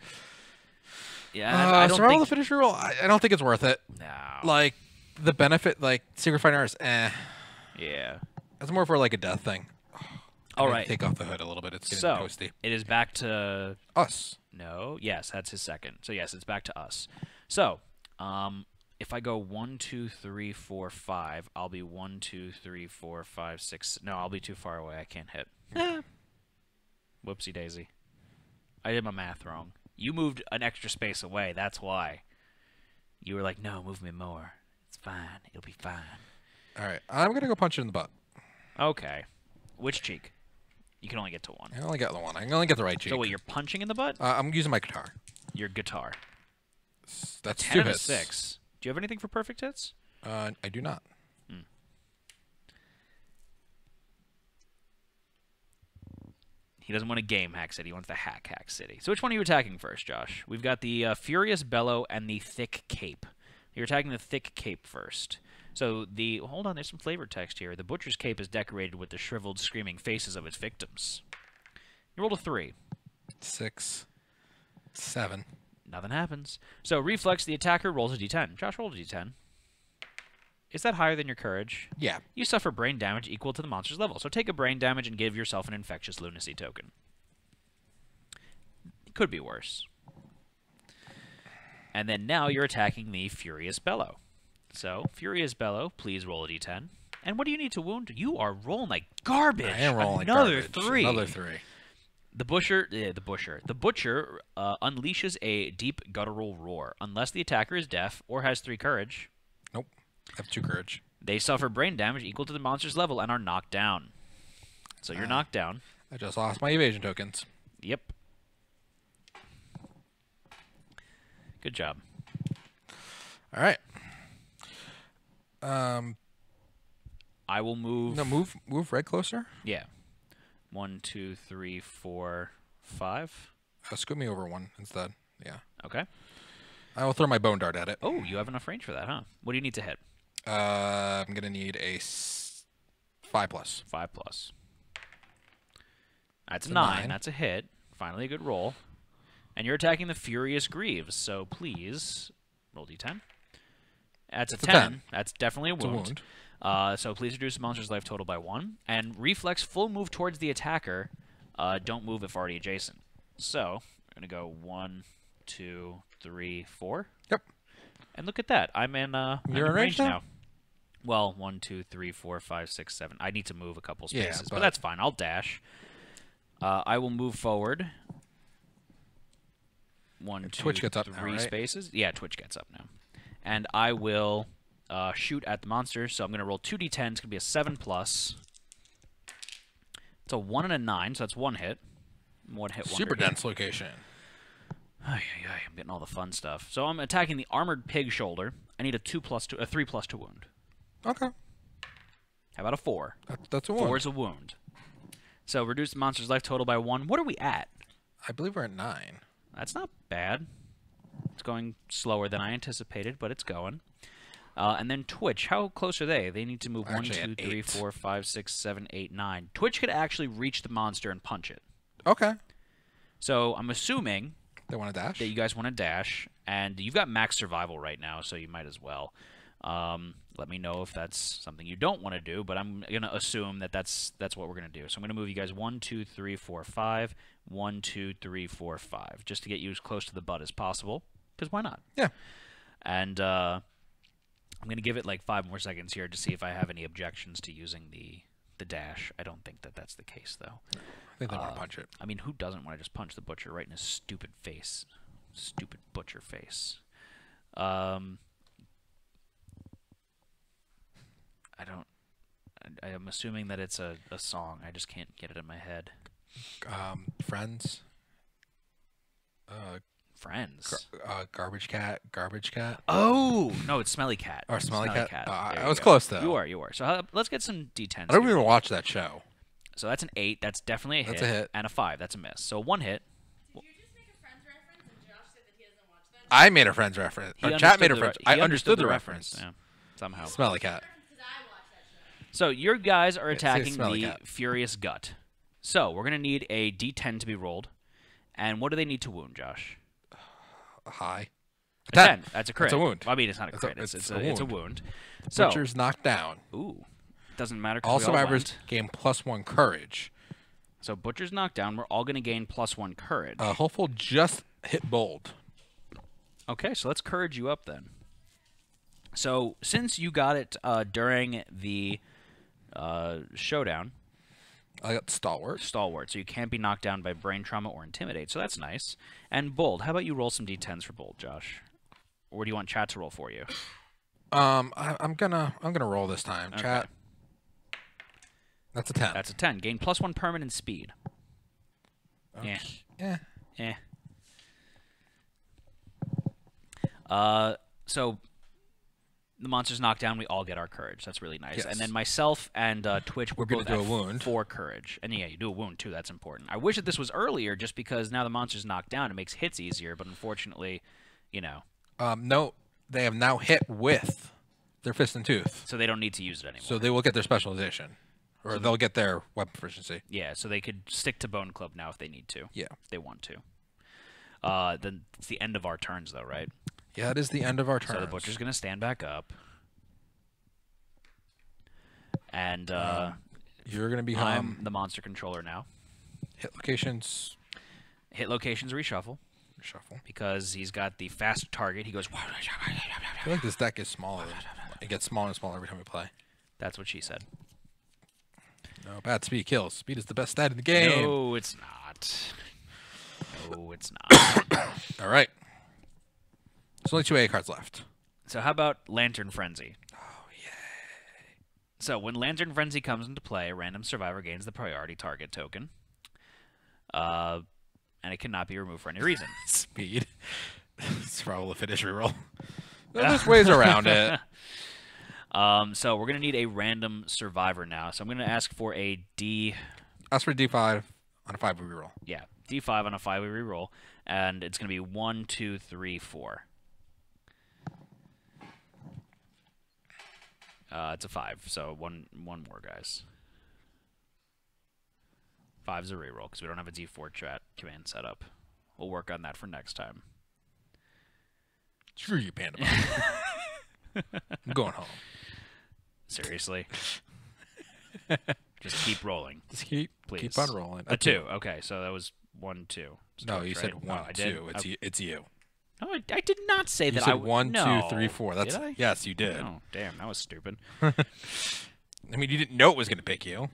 Yeah, I don't think... the finisher roll, I don't think it's worth it. No. Like, the benefit, like, Secret Fighter is, eh. Yeah. That's more for, like, a death thing. All right. Take off the hood a little bit. It's getting toasty. It is back to... us. No. Yes, that's his second. So, yes, it's back to us. So, if I go 1, 2, 3, 4, 5, I'll be 1, 2, 3, 4, 5, 6. No, I'll be too far away. I can't hit. Whoopsie daisy. I did my math wrong. You moved an extra space away. That's why. You were like, no, move me more. It's fine. It'll be fine. All right. I'm going to go punch it in the butt. Okay. Which cheek? You can only get to one. I only got the one. I can only get the right cheek. So what, you're punching in the butt? I'm using my guitar. Your guitar. That's 10 two hits. 6. Do you have anything for perfect hits? I do not. He doesn't want to game Hack City. He wants the hack City. So which one are you attacking first, Josh? We've got the Furious Bellow and the Thick Cape. You're attacking the Thick Cape first. So the... Hold on, there's some flavor text here. The Butcher's Cape is decorated with the shriveled, screaming faces of its victims. You rolled a 3. 6. 7. Nothing happens. So reflex, the attacker rolls a d10. Josh, roll a d10. Is that higher than your courage? Yeah. You suffer brain damage equal to the monster's level. So take a brain damage and give yourself an infectious lunacy token. It could be worse. And then now you're attacking the Furious Bellow. So, Furious Bellow, please roll a d10. And what do you need to wound? You are rolling like garbage. I am rolling like garbage. 3. Another 3. The butcher unleashes a deep guttural roar unless the attacker is deaf or has 3 courage. Nope. I have 2 courage. They suffer brain damage equal to the monster's level and are knocked down. So you're knocked down. I just lost my evasion tokens. Yep. Good job. All right. I will move. No, move right closer. Yeah. 1, 2, 3, 4, 5. Scoot me over 1 instead. Yeah. Okay. I will throw my bone dart at it. Oh, you have enough range for that, huh? What do you need to hit? I'm gonna need a 5+. 5+. That's 9. That's a hit. Finally, a good roll. And you're attacking the Furious Greaves, so please roll d10. That's a 10. That's definitely a wound. It's a wound. So please reduce the monster's life total by 1. And reflex, full move towards the attacker. Don't move if already adjacent. So I'm gonna go 1, 2, 3, 4. Yep. And look at that. I'm in range now. Well, 1, 2, 3, 4, 5, 6, 7. I need to move a couple spaces, but that's fine. I'll dash. I will move forward. 1, 2, 3 spaces. Yeah, Twitch gets up now. And I will shoot at the monster. So I'm going to roll 2d10. It's going to be a 7+. It's a 1 and a 9, so that's 1 hit. 1 hit wonder. Super dense location. Ay, ay, ay, I'm getting all the fun stuff. So I'm attacking the armored pig shoulder. I need a 3+ to wound. Okay. How about a 4? That's a wound. 4 is a wound. So reduce the monster's life total by 1. What are we at? I believe we're at 9. That's not bad. It's going slower than I anticipated, but it's going. And then Twitch. How close are they? They need to move 1, 2, 3, 4, 5, 6, 7, 8, 9. Twitch could actually reach the monster and punch it. Okay. So I'm assuming... They want to dash? That you guys want to dash. And you've got max survival right now, so you might as well. Let me know if that's something you don't want to do, but I'm going to assume that that's what we're going to do. So I'm going to move you guys 1, 2, 3, 4, 5. 1, 2, 3, 4, 5. Just to get you as close to the butt as possible. Because why not? Yeah. And I'm going to give it like 5 more seconds here to see if I have any objections to using the dash. I don't think that that's the case, though. I think they want to punch it. I mean, who doesn't want to just punch the butcher right in his stupid face? Stupid butcher face. I don't... I'm assuming that it's a song. I just can't get it in my head. Friends? Friends. Garbage Cat. Garbage Cat. Oh! No, it's Smelly Cat. Or Smelly Cat. I was close, though. You are. So let's get some D10s. I don't even watch that show. So that's an 8. That's definitely a hit. That's a hit. And a 5. That's a miss. So 1 hit. Did you just make a Friends reference and Josh said that he doesn't watch that? I made a Friends reference. Chat made a Friends reference. I understood the reference. Yeah. Somehow. Smelly Cat. So your guys are attacking the Furious Gut. So we're going to need a D10 to be rolled. And what do they need to wound, Josh? High. A 10. That's a crit. It's a wound. Well, I mean, it's not a crit. It's a wound. So, Butcher's knocked down. Ooh. Doesn't matter. All survivors gain +1 courage. So Butcher's knocked down. We're all going to gain +1 courage. Hopeful just hit bold. Okay, so let's courage you up then. So since you got it during the showdown, I got Stalwart. Stalwart, so you can't be knocked down by Brain Trauma or Intimidate, so that's nice. And Bold, how about you roll some d10s for Bold, Josh? Or do you want Chat to roll for you? I'm gonna roll this time, okay. Chat. That's a 10. That's a 10. Gain +1 permanent speed. Okay. Yeah. Yeah. So the monster's knocked down. We all get our courage. That's really nice. Yes. And then myself and Twitch, we're both at 4 courage. And yeah, you do a wound too. That's important. I wish that this was earlier, just because now the monster's knocked down, it makes hits easier. But unfortunately, you know. No, they have now hit with their fist and tooth. So they don't need to use it anymore. So they will get their specialization. Or so they'll get their weapon proficiency. Yeah, so they could stick to Bone Club now if they need to. Yeah. If they want to. Then it's the end of our turns, though, right? Yeah, it is the end of our turns. So the Butcher's going to stand back up. And you're going to be home. I'm the monster controller now. Hit locations. Hit locations reshuffle. Reshuffle. Because he's got the fast target. He goes... I feel like this deck is smaller. It gets smaller and smaller every time we play. That's what she said. No, bad speed kills. Speed is the best stat in the game. No, it's not. No, it's not. All right. There's only 2 AA cards left. So how about Lantern Frenzy? Oh, yay. So when Lantern Frenzy comes into play, a random survivor gains the priority target token. And it cannot be removed for any reason. Speed. It's probably a finish reroll. There's ways around it. So we're going to need a random survivor now. So I'm going to ask for a D... Ask for a D5 on a 5 we reroll. Yeah, D5 on a 5 we reroll. And it's going to be 1, 2, 3, 4. It's a 5, so one more, guys. 5's a reroll, because we don't have a D4 chat command set up. We'll work on that for next time. Screw you, Panda. I'm going home. Seriously? Just keep rolling. Just keep on rolling. A 2. Okay, so that was 1, 2. No, you said 1, 2. It's you. No, I did not say that. You said 1, 2, 3, 4. That's yes, you did. Oh, damn, that was stupid. I mean, you didn't know it was going to pick you.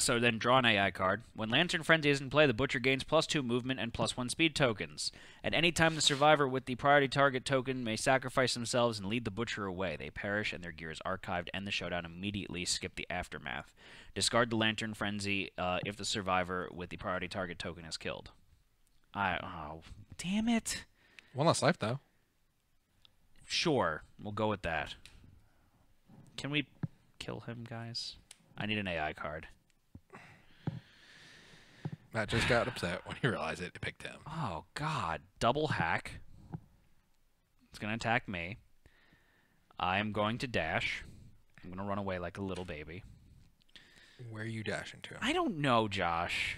So then draw an AI card. When Lantern Frenzy is in play, the Butcher gains +2 movement and +1 speed tokens. At any time, the survivor with the priority target token may sacrifice themselves and lead the Butcher away. They perish and their gear is archived. End the showdown immediately. Skip the aftermath. Discard the Lantern Frenzy if the survivor with the priority target token is killed. Oh, damn it. One last life, though. Sure. We'll go with that. Can we kill him, guys? I need an AI card. Matt just got upset when he realized it picked him. Oh, God. Double hack. It's going to attack me. I'm going to dash. I'm going to run away like a little baby. Where are you dashing to? I don't know, Josh.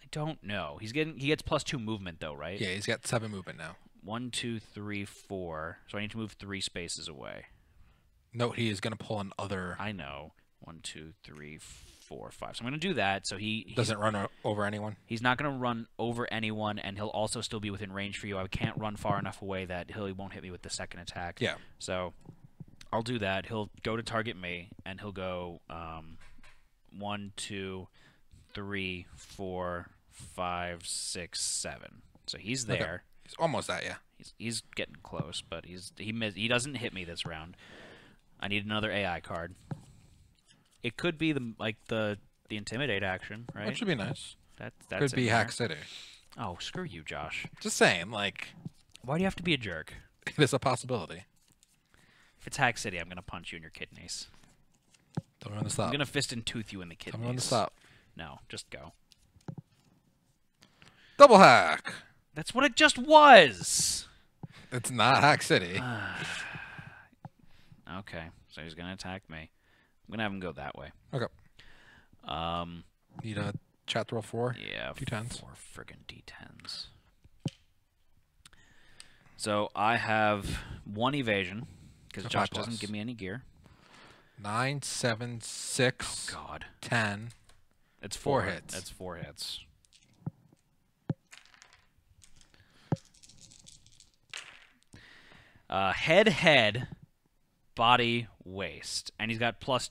I don't know. He gets +2 movement, though, right? Yeah, he's got 7 movement now. 1, 2, 3, 4. So I need to move 3 spaces away. No, he is going to pull another... I know. 1, 2, 3, 4, 5. So I'm going to do that. So he doesn't run over anyone. He's not going to run over anyone, and he'll also still be within range for you. I can't run far enough away that he won't hit me with the second attack. Yeah. So I'll do that. He'll go to target me, and he'll go 1, 2, 3, 4, 5, 6, 7. So he's there. Okay. He's almost at you. He's getting close, but he doesn't hit me this round. I need another AI card. It could be the intimidate action, right? That should be nice. That's could be Hack City. Oh, screw you, Josh. Just saying, like, why do you have to be a jerk? It's a possibility. If it's Hack City, I'm gonna punch you in your kidneys. Tell me when to stop. I'm gonna fist and tooth you in the kidneys. Tell me when to stop. No, just go. Double hack. That's what it just was. It's not Hack City. Okay, so he's gonna attack me. I'm going to have him go that way. Okay. Need a chat roll 4? Yeah. 2 10s. 4 friggin' D10s. So I have 1 evasion, because Josh doesn't give me any gear. 9, 7, 6. Oh, God. 10. It's 4 hits. That's 4 hits. Head. Body Waste. And he's got plus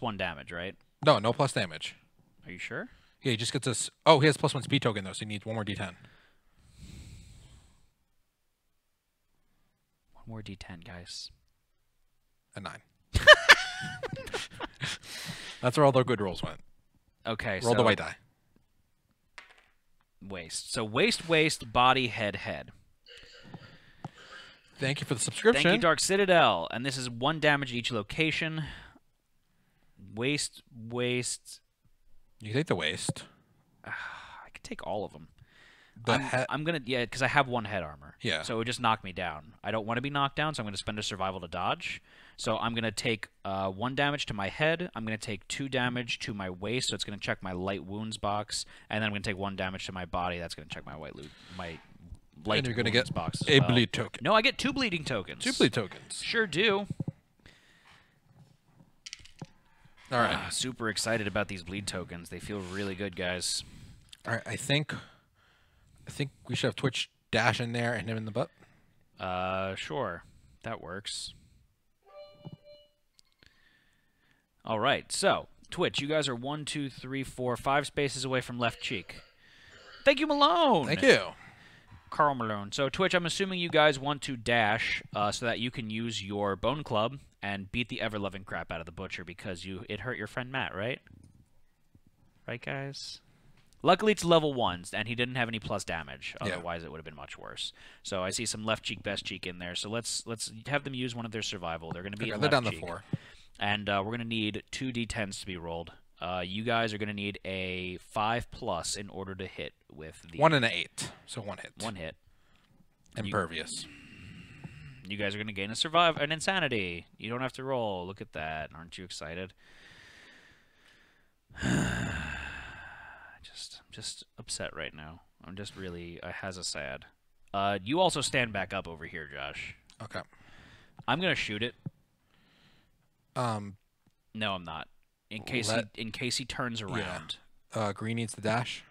one damage, right? No, no plus damage. Are you sure? Yeah, he just gets us. Oh, he has plus one speed token, though, so he needs one more d10. One more d10, guys. A 9. That's where all the good rolls went. Okay, roll the white die. Waste. So waste, body, head. Thank you for the subscription. Thank you, Dark Citadel. And this is 1 damage at each location. Waste. You can take the waste. I could take all of them. I'm going to, yeah, because I have 1 head armor. Yeah. So it would just knock me down. I don't want to be knocked down, so I'm going to spend a survival to dodge. So I'm going to take 1 damage to my head. I'm going to take 2 damage to my waist, so it's going to check my light wounds box. And then I'm going to take 1 damage to my body. That's going to check my light and you're going to get a bleed token. No, I get 2 bleeding tokens. 2 bleed tokens. Sure do. All right. Super excited about these bleed tokens. They feel really good, guys. All right, I think we should have Twitch dash in there and him in the butt. Sure. That works. All right, so, Twitch, you guys are 5 spaces away from left cheek. Thank you, Malone. Thank you. Carl Malone. So, Twitch, I'm assuming you guys want to dash so that you can use your bone club and beat the ever-loving crap out of the butcher because it hurt your friend Matt, right? Right, guys? Luckily, it's level 1s, and he didn't have any plus damage. Otherwise, it would have been much worse. So I see some left cheek, best cheek in there. So let's have them use one of their survival. They're going to be in left cheek. The 4. And we're going to need 2 d10s to be rolled. You guys are going to need a 5+ in order to hit with the... 1 and an 8. So 1 hit. 1 hit. Impervious. You guys are going to gain an insanity. You don't have to roll. Look at that. Aren't you excited? I'm just upset right now. I'm just really... It has a sad. You also stand back up over here, Josh. Okay. I'm going to shoot it. No, I'm not. In case he turns around. Yeah. Green needs to dash?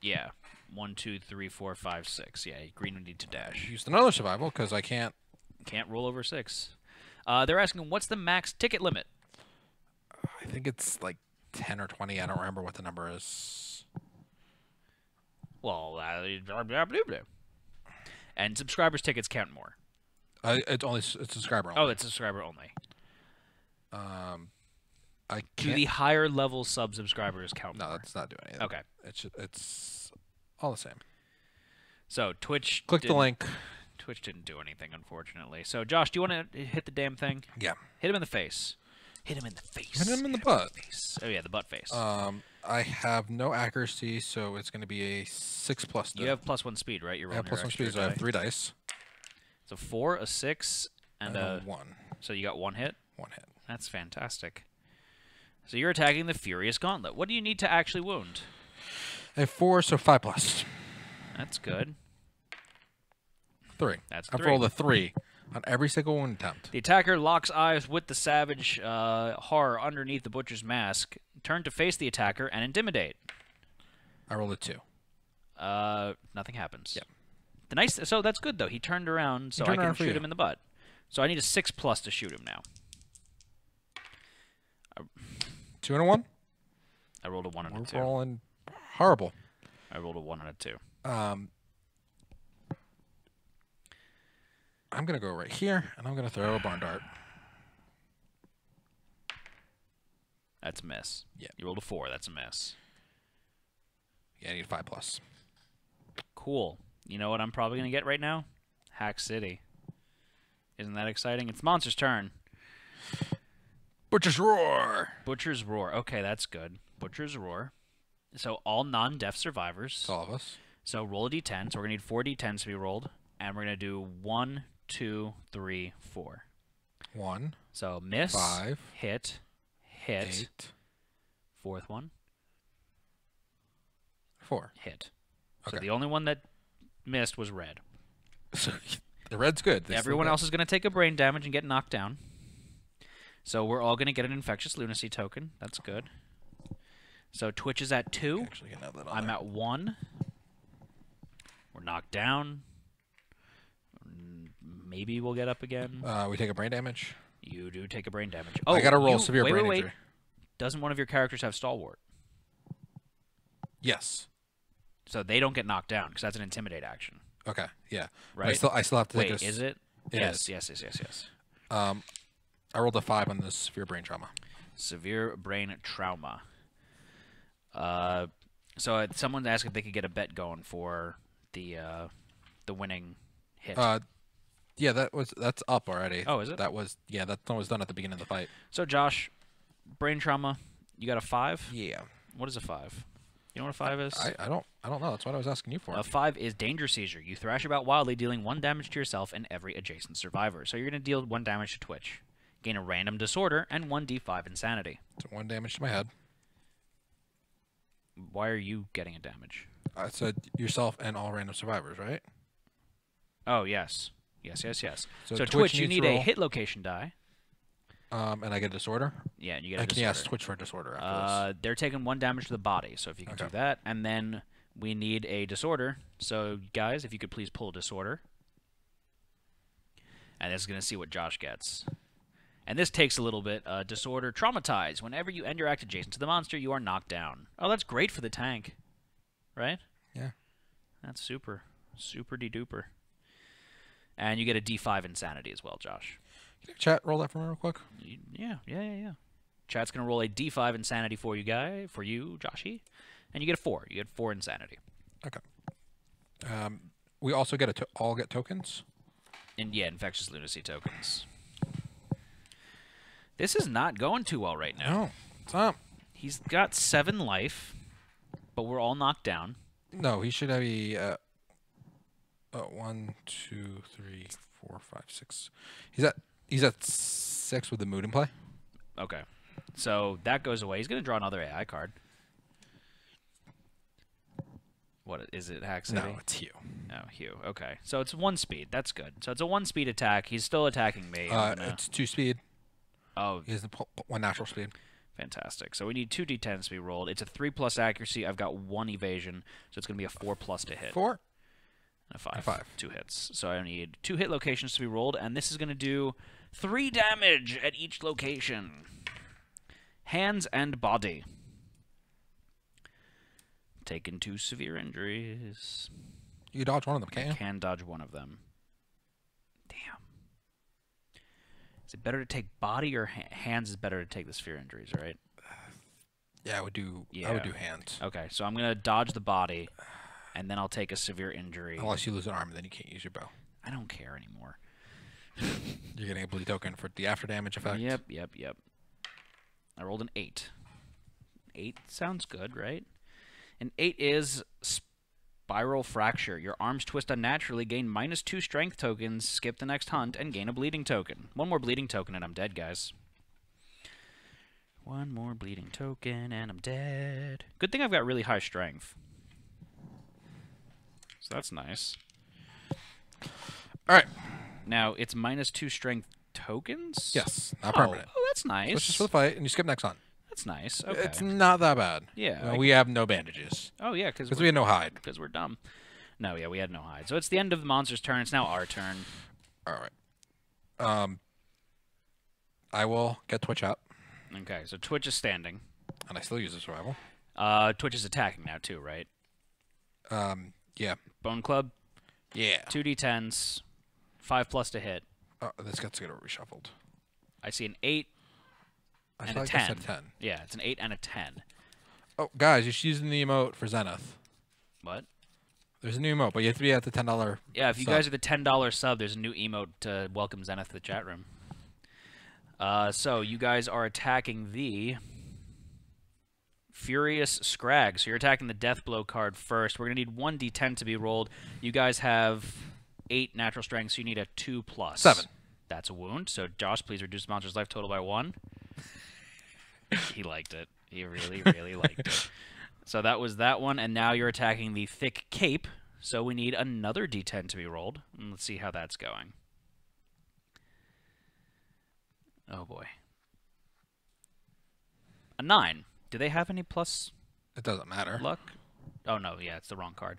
Yeah. 1, 2, 3, 4, 5, 6. Yeah, green would need to dash. Used another survival because I can't... Can't roll over 6. They're asking, what's the max ticket limit? I think it's like 10 or 20. I don't remember what the number is. Well, and subscribers' tickets count more. It's subscriber only. Oh, it's subscriber only. I can't... Do the higher level sub-subscribers count more? No, let's not do anything. Okay. It's all the same. So, Twitch... Click the link. Twitch didn't do anything, unfortunately. So, Josh, do you want to hit the damn thing? Yeah. Hit him in the face. Hit him in the face. Hit him in the butt. Oh, yeah, the butt face. I have no accuracy, so it's going to be a 6+. You have plus 1 speed, right? You're rolling. I have plus 1 speed, so I have 3 dice. It's a 4, a 6, and a 1. So you got 1 hit? 1 hit. That's fantastic. So you're attacking the Furious Gauntlet. What do you need to actually wound? I have 4, so 5+. That's good. 3. That's 3. I've rolled a 3 on every single wound attempt. The attacker locks eyes with the savage horror underneath the butcher's mask. Turn to face the attacker and intimidate. I rolled a 2. Nothing happens. Yep. So that's good though. He turned around, so I can shoot him in the butt. So I need a 6+ to shoot him now. 2 and a 1? I rolled a 1 and a 2. We're rolling horrible. I rolled a 1 and a 2. I'm going to go right here, and I'm going to throw a barn dart. That's a miss. Yeah. You rolled a 4. That's a miss. Yeah, I need a 5+. Cool. You know what I'm probably going to get right now? Hack City. Isn't that exciting? It's Monster's turn. Butcher's Roar. Butcher's Roar. Okay, that's good. Butcher's Roar. So all non-deaf survivors. All of us. So roll a d10. So we're going to need 4 d10s to be rolled. And we're going to do 1, 2, 3, 4. 1. So miss. 5. Hit. 8. 4th one. 4. Hit. Okay. So the only one that missed was red. So the red's good. Everyone else is going to take a brain damage and get knocked down. So we're all going to get an Infectious Lunacy token. That's good. So Twitch is at 2. I'm at 1. We're knocked down. Maybe we'll get up again. We take a brain damage. You do take a brain damage. Oh, I got to roll severe brain injury. Doesn't one of your characters have stalwart? Yes. So they don't get knocked down because that's an intimidate action. Okay. Yeah. Right. I still have to take. Wait, is it? Yes. I rolled a 5 on the severe brain trauma. Severe brain trauma. So someone asked if they could get a bet going for the winning hit. Yeah, that's up already. Oh, is it? That was done at the beginning of the fight. So Josh, brain trauma, you got a 5? Yeah. What is a 5? You know what a 5 is? I don't know. That's what I was asking you for. A 5 is danger seizure. You thrash about wildly, dealing 1 damage to yourself and every adjacent survivor. So you're going to deal 1 damage to Twitch, gain a random disorder, and 1d5 insanity. So 1 damage to my head. Why are you getting a damage? I said yourself and all random survivors, right? Oh yes. So Twitch, you need a hit location die. And I get a disorder? Yeah, and you get a disorder. I can ask Twitch for a disorder afterwards. They're taking 1 damage to the body, so if you can do that. And then we need a disorder. So, guys, if you could please pull a disorder. And this is going to see what Josh gets. And this takes a little bit. Disorder, traumatize. Whenever you end your act adjacent to the monster, you are knocked down. Oh, that's great for the tank. Right? Yeah. That's super. Super de-duper. And you get a D5 insanity as well, Josh. Can chat roll that for me real quick? Yeah. Chat's gonna roll a D5 insanity for you, Joshy, and you get a 4. You get 4 insanity. Okay. We also get all get tokens. And yeah, infectious lunacy tokens. This is not going too well right now. No, it's not. He's got 7 life, but we're all knocked down. No, he should have a 1, 2, 3, 4, 5, 6. He's at 6 with the mood in play. Okay. So that goes away. He's going to draw another AI card. What is it, Hack City? No, it's Hugh. No, Hugh. Okay. So it's 1 speed. That's good. So it's a 1 speed attack. He's still attacking me. It's 2 speed. Oh. He has the 1 natural speed. Fantastic. So we need 2 D10s to be rolled. It's a 3+ accuracy. I've got 1 evasion. So it's going to be a 4+ to hit. 4? A 5. 2 hits. So I need 2 hit locations to be rolled, and this is going to do 3 damage at each location. Hands and body. Taken 2 severe injuries. You dodge one of them, can't you? I can dodge one of them. Damn. Is it better to take body or hands? Is better to take the severe injuries, right? Yeah, I would do hands. Okay, so I'm going to dodge the body. And then I'll take a severe injury. Unless you lose an arm, then you can't use your bow. I don't care anymore. You're getting a bleed token for the after damage effect. Yep. I rolled an 8. 8 sounds good, right? An 8 is spiral fracture. Your arms twist unnaturally, gain -2 strength tokens, skip the next hunt, and gain a bleeding token. 1 more bleeding token, and I'm dead, guys. 1 more bleeding token, and I'm dead. Good thing I've got really high strength. So that's nice. All right. Now, it's -2 strength tokens? Yes, not permanent. Oh, that's nice. So it's just for the fight, and you skip next on. That's nice. Okay. It's not that bad. Yeah. Well, we have no bandages. Oh, yeah, because we had no hide. Because we're dumb. No, yeah, we had no hide. So it's the end of the monster's turn. It's now our turn. All right. I will get Twitch up. Okay, so Twitch is standing. And I still use a survival. Twitch is attacking now, too, right? Yeah. Bone Club? Yeah. 2d10s. 5+ to hit. Oh, this gets to get reshuffled. I see an 8 and a 10. I said 10. Yeah, it's an 8 and a 10. Oh, guys, you're using the emote for Zenith. What? There's a new emote, but you have to be at the $10 Yeah, if you guys are the $10 sub, there's a new emote to welcome Zenith to the chat room. So you guys are attacking the Furious Scrag. So you're attacking the Death Blow card first. We're going to need 1d10 to be rolled. You guys have 8 natural strength, so you need a 2+. 7. That's a wound. So, Josh, please reduce the monster's life total by 1. He liked it. He really, really liked it. So that was that one, and now you're attacking the Thick Cape. So we need another d10 to be rolled. And let's see how that's going. Oh, boy. A 9. Do they have any plus? It doesn't matter. Luck? Oh, no. Yeah, it's the wrong card.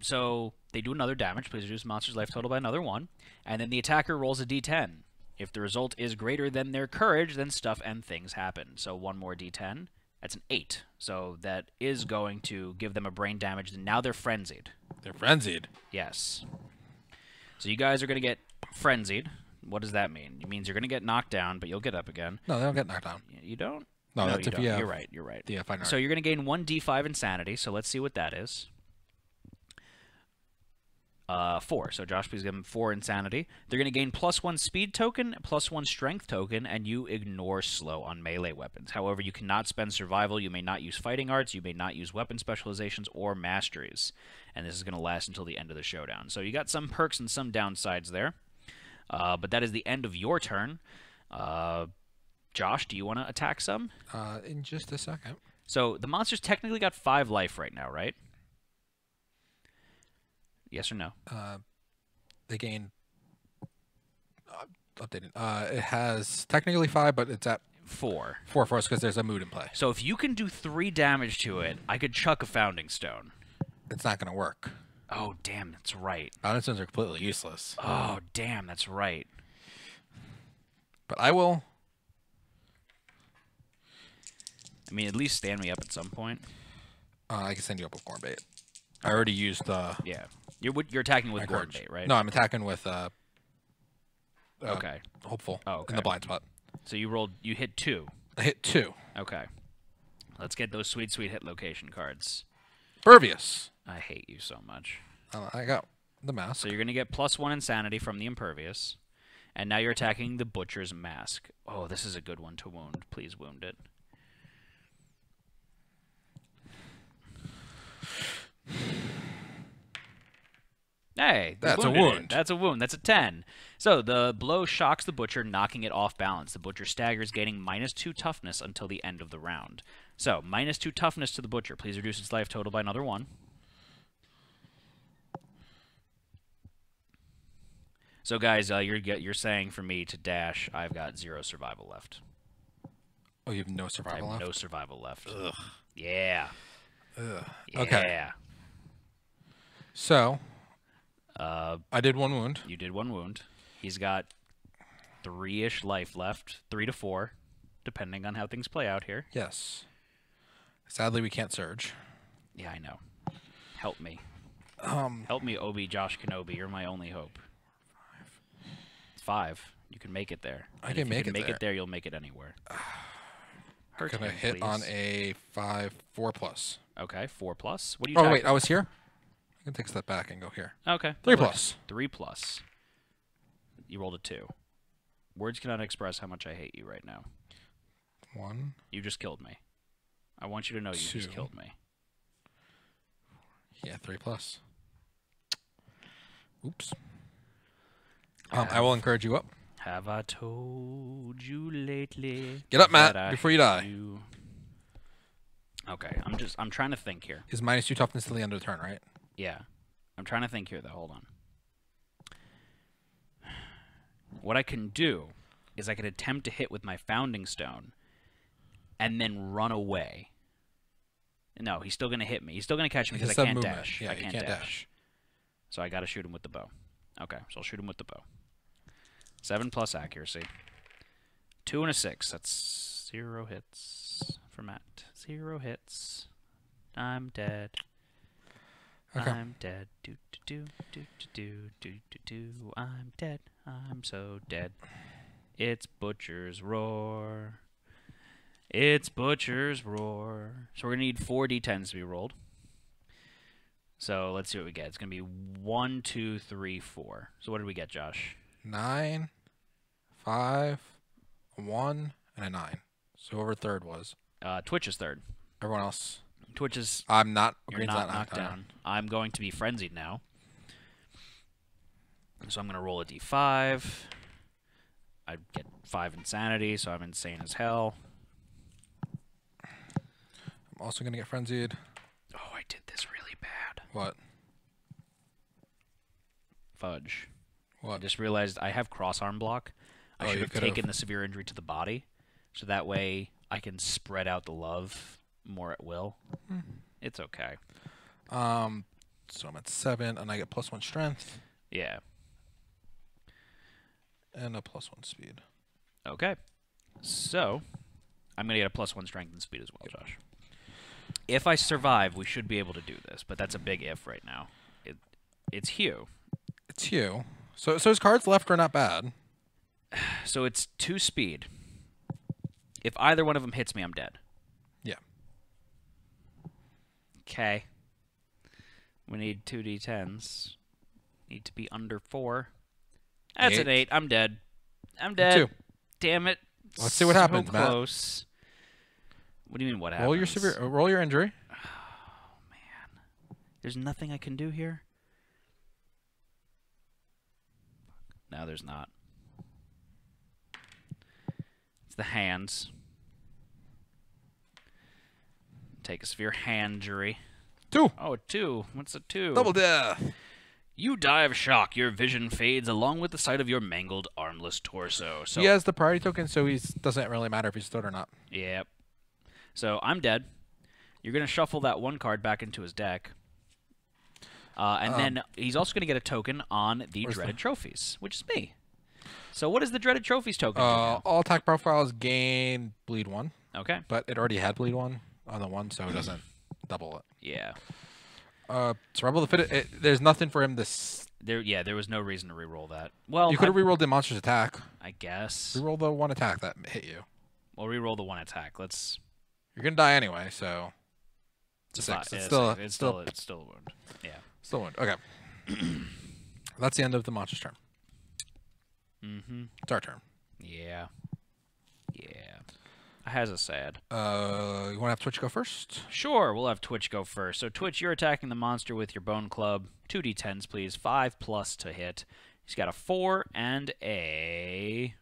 So they do another damage. Please reduce monster's life total by another 1. And then the attacker rolls a d10. If the result is greater than their courage, then stuff and things happen. So one more d10. That's an 8. So that is going to give them a brain damage. And now they're frenzied. They're frenzied? Yes. So you guys are going to get frenzied. What does that mean? It means you're going to get knocked down, but you'll get up again. No, they don't get knocked down. You don't? No, that's if you have... You're right, you're right. Yeah, fine. So you're going to gain 1 d5 insanity. So let's see what that is. 4. So Josh, please give him 4 insanity. They're going to gain +1 speed token, +1 strength token, and you ignore slow on melee weapons. However, you cannot spend survival. You may not use fighting arts. You may not use weapon specializations or masteries. And this is going to last until the end of the showdown. So you got some perks and some downsides there. But that is the end of your turn. Josh, do you want to attack some? In just a second. So the monster's technically got 5 life right now, right? Yes or no? They gain... updated. It has technically 5, but it's at... 4. 4 for us because there's a mood in play. So if you can do 3 damage to it, I could chuck a Founding Stone. It's not going to work. Oh, damn, that's right. Founding Stones are completely useless. Oh, damn, that's right. But I will... I mean, at least stand me up at some point. I can stand you up with Gorn Bait. I already used the... yeah. You're attacking with Gorn Bait, right? No, I'm attacking with... okay. Hopeful. Oh, okay. In the blind spot. So you rolled... You hit 2. I hit 2. Okay. Let's get those sweet, sweet hit location cards. Impervious. I hate you so much. I got the mask. So you're going to get +1 insanity from the Impervious. And now you're attacking the Butcher's Mask. Oh, this is a good one to wound. Please wound it. Hey, that's a wound. That's a wound. That's a 10. So the blow shocks the Butcher, knocking it off balance. The Butcher staggers, gaining -2 toughness until the end of the round. So -2 toughness to the Butcher. Please reduce its life total by another 1. So guys, you're saying for me to dash, I've got 0 survival left. Oh, you have no survival left? No survival left. Ugh. Yeah. Ugh. Yeah. Okay. So, I did 1 wound. You did 1 wound. He's got 3-ish life left, 3 to 4, depending on how things play out here. Yes. Sadly, we can't surge. Yeah, I know. Help me. Help me, Obi Josh Kenobi. You're my only hope. 5. You can make it there. I can make it there. If you can make it there, you'll make it anywhere. I'm going to hit on a 4+. Okay, 4+. What do you? Oh wait, I was here. I can take a step back and go here. Okay. 3+. 3+. You rolled a 2. Words cannot express how much I hate you right now. 1. You just killed me. I want you to know you just killed me. Yeah, 3+. Oops. I will encourage you up. Have I told you lately? Get up, Matt, before you die. Okay, I'm trying to think here. Is -2 toughness till the end of the turn, right? Yeah. I'm trying to think here, though. Hold on. What I can do is I could attempt to hit with my Founding Stone and then run away. No, he's still going to hit me. He's still going to catch me because I can't dash. Yeah, I can't dash. So I got to shoot him with the bow. Okay, so I'll shoot him with the bow. 7+ accuracy. 2 and a 6. That's 0 hits for Matt. 0 hits. I'm dead. Okay. I'm dead. Do do do do do do do do. I'm dead. I'm so dead. It's Butcher's Roar. It's Butcher's Roar. So we're gonna need 4 d10s to be rolled. So let's see what we get. It's gonna be 1, 2, 3, 4. So what did we get, Josh? 9, 5, 1, and a 9. So whoever third was. Twitch is third. Everyone else. Twitch is. I'm not. You're not knocked down. I'm going to be frenzied now. So I'm gonna roll a d5. I get 5 insanity, so I'm insane as hell. I'm also gonna get frenzied. Oh, I did this really bad. What? Fudge. What? I just realized I have cross-arm block. I should have taken the severe injury to the body, so that way I can spread out the love more at will. Mm. It's okay. So I'm at 7, and I get +1 strength. Yeah. and a +1 speed. Okay. So I'm going to get a +1 strength and speed as well, yep. Josh. If I survive, we should be able to do this, but that's a big if right now. It's Hugh. It's Hugh. So his cards left are not bad. So it's 2 speed. If either one of them hits me, I'm dead. Yeah. Okay. We need 2d10s. Need to be under 4. That's an 8. I'm dead. I'm dead. 2. Damn it. Let's see what happens, Matt. So close. What do you mean what happens? Roll your injury. Oh, man. There's nothing I can do here. No, there's not. It's the hands. Take a severe hand injury. 2. Oh, 2. What's a 2? Double death. You die of shock. Your vision fades along with the sight of your mangled, armless torso. So he has the priority token, so he doesn't really matter if he's dead or not. Yep. So I'm dead. You're going to shuffle that one card back into his deck. And then he's also going to get a token on the dreaded trophies, which is me. So what is the dreaded trophies token? All attack profiles gain bleed 1. Okay. But it already had bleed 1 on the 1, so it doesn't double it. Yeah. Survival of the Fittest. There's nothing for him to. Yeah, there was no reason to reroll that. Well, you could have rerolled the monster's attack. I guess. Reroll the one attack that hit you. Well, reroll the one attack. Let's. You're gonna die anyway, so. It's 6. It's still a wound. Yeah. Still a wound. Okay. That's the end of the monster's turn. Mm-hmm. It's our turn. Yeah. Yeah. Has a sad. You want to have Twitch go first? Sure, we'll have Twitch go first. So Twitch, you're attacking the monster with your bone club. 2d10s, please. 5+ to hit. He's got a 4 and a.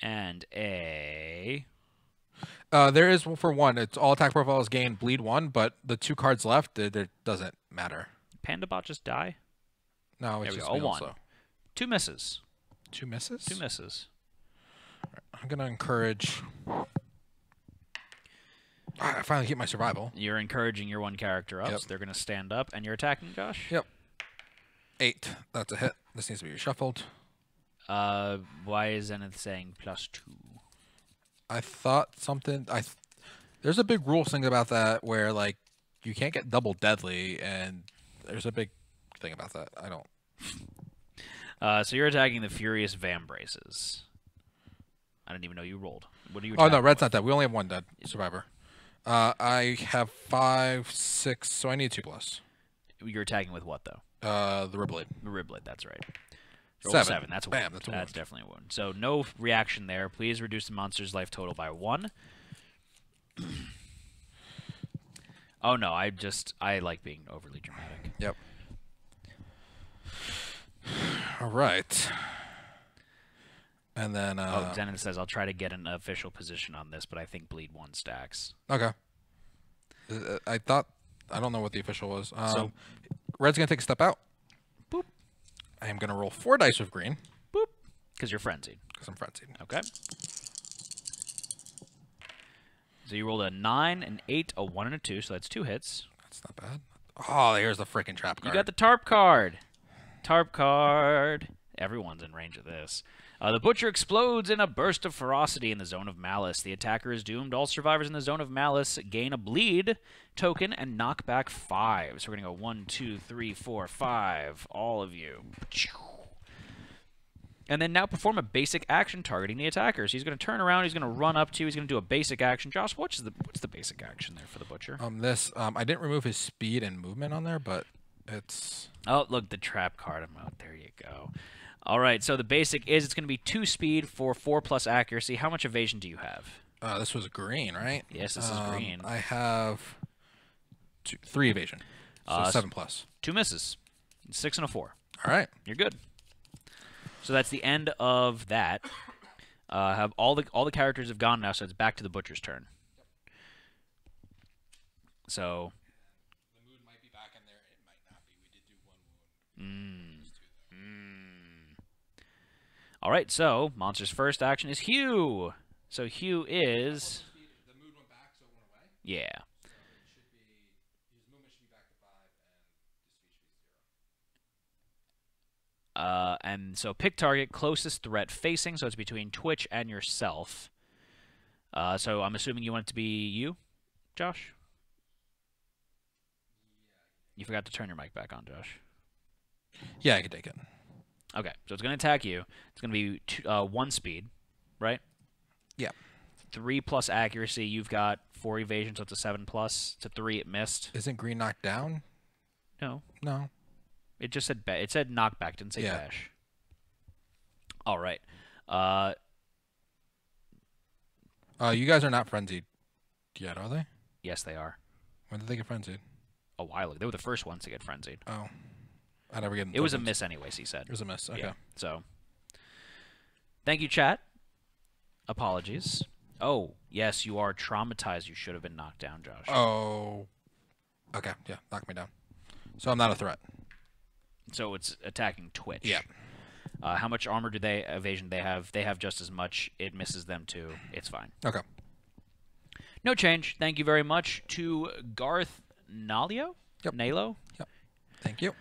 There is for 1. It's all attack profiles gain bleed 1, but the 2 cards left, it doesn't matter. Pandabot just die. No, it's just 1. 2 misses. 2 misses. 2 misses. I'm going to encourage... I finally get my survival. You're encouraging your one character up, yep. So they're going to stand up, and you're attacking, Josh? Yep. 8. That's a hit. This needs to be reshuffled. Why is Zenith saying +2? I thought something... There's a big rule thing about that where, like, you can't get double deadly, and there's a big thing about that. I don't... So you're attacking the Furious Vambraces. I didn't even know you rolled. What are you? Oh no, Red's not dead. We only have 1 dead survivor. I have 5, 6, so I need 2+. You're attacking with what though? The Ribblade. The Ribblade, that's right. Roll 7. That's a wound. That's definitely a wound. So no reaction there. Please reduce the monster's life total by 1. Oh no, I like being overly dramatic. Yep. All right. And then Zenon says, I'll try to get an official position on this, but I think bleed 1 stacks. Okay. I don't know what the official was. So Red's going to take a step out. Boop. I am going to roll 4 dice with green. Boop. Because you're frenzied. Because I'm frenzied. Okay. So you rolled a 9, an 8, a 1, and a 2, so that's 2 hits. That's not bad. Oh, here's the freaking trap card. You got the tarp card. Tarp card. Everyone's in range of this. The Butcher explodes in a burst of ferocity in the Zone of Malice. The attacker is doomed. All survivors in the Zone of Malice gain a bleed token and knock back 5. So we're going to go 1, 2, 3, 4, 5. All of you. And then now perform a basic action targeting the attackers. He's going to turn around. He's going to run up to you. He's going to do a basic action. Josh, what's the basic action there for the Butcher? I didn't remove his speed and movement on there, but it's... Oh, look, the trap card. I'm out. There you go. All right, so the basic is it's going to be 2 speed for 4+ accuracy. How much evasion do you have? This was green, right? Yes, this is green. I have 3 evasion, so 7+. 2 misses, 6 and a 4. All right. You're good. So that's the end of that. Have all the characters have gone now, so it's back to the Butcher's turn. So... The moon might be back in there. It might not be. We did do 1 wound. All right, so monster's first action is Hugh. So Hugh is. The mood went back, so it went away. Yeah. So it should be, his movement should be back to 5, and his speed should be 0. And so pick target closest threat facing, so it's between Twitch and yourself. So I'm assuming you want it to be you, Josh? You forgot to turn your mic back on, Josh. Yeah, I can take it. Okay, so it's going to attack you. It's going to be 1 speed, right? Yeah. 3 plus accuracy. You've got 4 evasion, so it's a 7 plus. To 3, it missed. Isn't green knocked down? No. No. It just said it said knockback, didn't say bash. All right. You guys are not frenzied yet, are they? Yes, they are. When did they get frenzied? A while ago. They were the first ones to get frenzied. Oh. I never get them. It was a miss anyways, he said. It was a miss, okay. Yeah. So, thank you, chat. Apologies. Oh, yes, you are traumatized. You should have been knocked down, Josh. Oh. Okay, yeah, knock me down. So I'm not a threat. So it's attacking Twitch. Yeah. How much armor do they evasion? They have just as much. It misses them too. It's fine. Okay. No change. Thank you very much to Garth Nalio. Yep. Nalo. Yep. Thank you.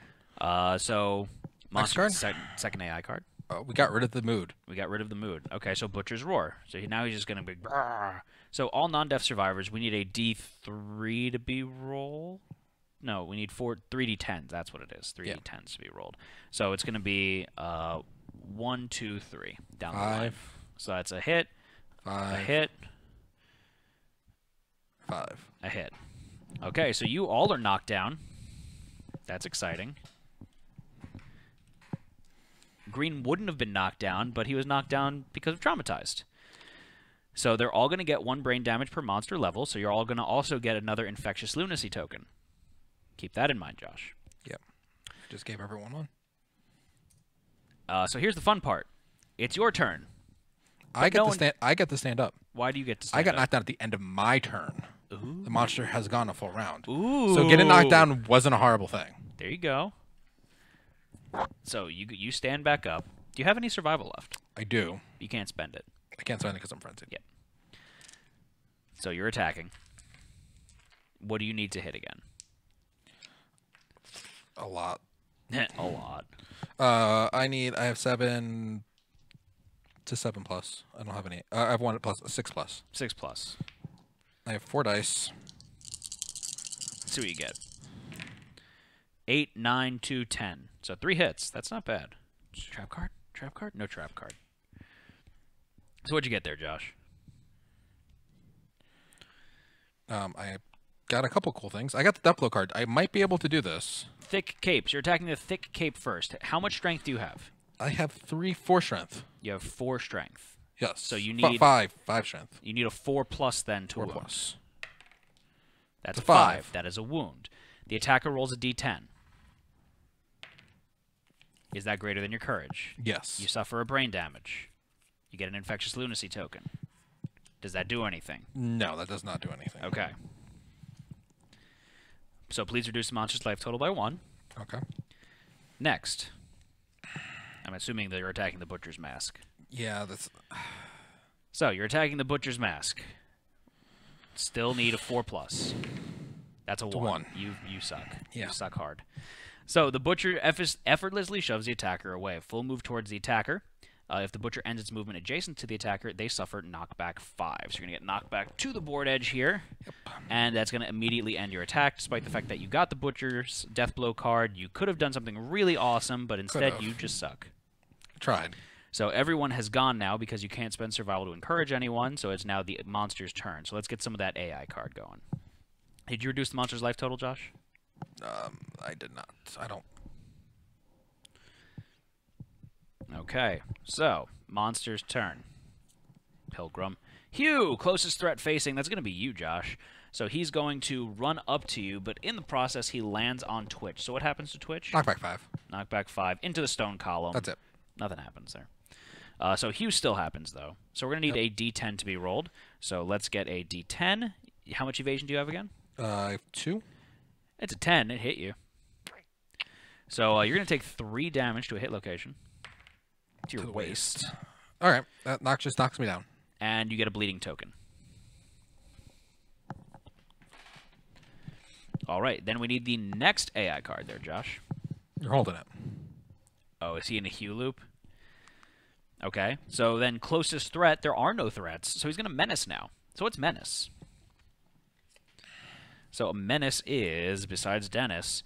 So monster second AI card. We got rid of the mood. We got rid of the mood. Okay. So Butcher's Roar. So now he's just gonna be. Brrr. So all non-deaf survivors, we need a D3 to be rolled. No, we need 3d10s. That's what it is. 3d10s to be rolled. So it's going to be 1, 2, 3 down the line. So that's a hit, a hit, 5, a hit. Okay, so you all are knocked down. That's exciting. Green wouldn't have been knocked down, but he was knocked down because of traumatized. So they're all going to get 1 brain damage per monster level. So you're all going to also get another infectious lunacy token. Keep that in mind, Josh. Yep. Just gave everyone one. So here's the fun part. It's your turn. I get to stand up. Why do you get to stand up? I got knocked down at the end of my turn. Ooh. The monster has gone a full round. Ooh. So getting knocked down wasn't a horrible thing. There you go. So you stand back up. Do you have any survival left? I do. You can't spend it. I can't spend it because I'm frenzied. Yep. So you're attacking. What do you need to hit again? A lot. A lot. I have 7 to 7 plus. I don't have any. I have 1 plus, 6 plus. 6 plus. I have 4 dice. Let's see what you get. 8, 9, 2, 10. So 3 hits. That's not bad. Trap card? Trap card? No trap card. So what'd you get there, Josh? I got a couple cool things. I got the Deplo card. I might be able to do this. Thick capes. You're attacking the thick cape first. How much strength do you have? I have 4 strength. You have 4 strength. Yes. So you need 5 strength. You need a 4 plus then to wound. 4 plus. That's a 5. That is a wound. The attacker rolls a d10. Is that greater than your courage? Yes. You suffer a brain damage. You get an infectious lunacy token. Does that do anything? No, that does not do anything. Okay. So please reduce the monster's life total by 1. Okay. Next. I'm assuming that you're attacking the Butcher's Mask. Yeah, that's... So, you're attacking the Butcher's Mask. Still need a 4+. That's a 1. You suck. Yeah. You suck hard. So, the Butcher effortlessly shoves the attacker away. Full move towards the attacker. If the Butcher ends its movement adjacent to the attacker, they suffer knockback 5. So you're going to get knockback to the board edge here. Yep. And that's going to immediately end your attack, despite the fact that you got the Butcher's Death Blow card. You could have done something really awesome, but instead you just suck. Tried. So everyone has gone now because you can't spend survival to encourage anyone, so it's now the monster's turn. So let's get some of that AI card going. Did you reduce the monster's life total, Josh? I did not. I don't... Okay, so monster's turn. Pilgrim. Hugh, closest threat facing. That's going to be you, Josh. So he's going to run up to you, but in the process, he lands on Twitch. So what happens to Twitch? Knockback 5. Knockback 5 into the stone column. That's it. Nothing happens there. So Hugh still happens, though. So we're going to need a D10 to be rolled. So let's get a D10. How much evasion do you have again? I have 2. It's a 10. It hit you. So you're going to take 3 damage to a hit location. To your waist. All right, that just knocks me down. And you get a bleeding token. All right, then we need the next AI card there, Josh. You're holding it. Oh, is he in a Hue Loop? Okay, so then closest threat, there are no threats, so he's going to Menace now. So what's Menace? So a Menace is, besides Dennis,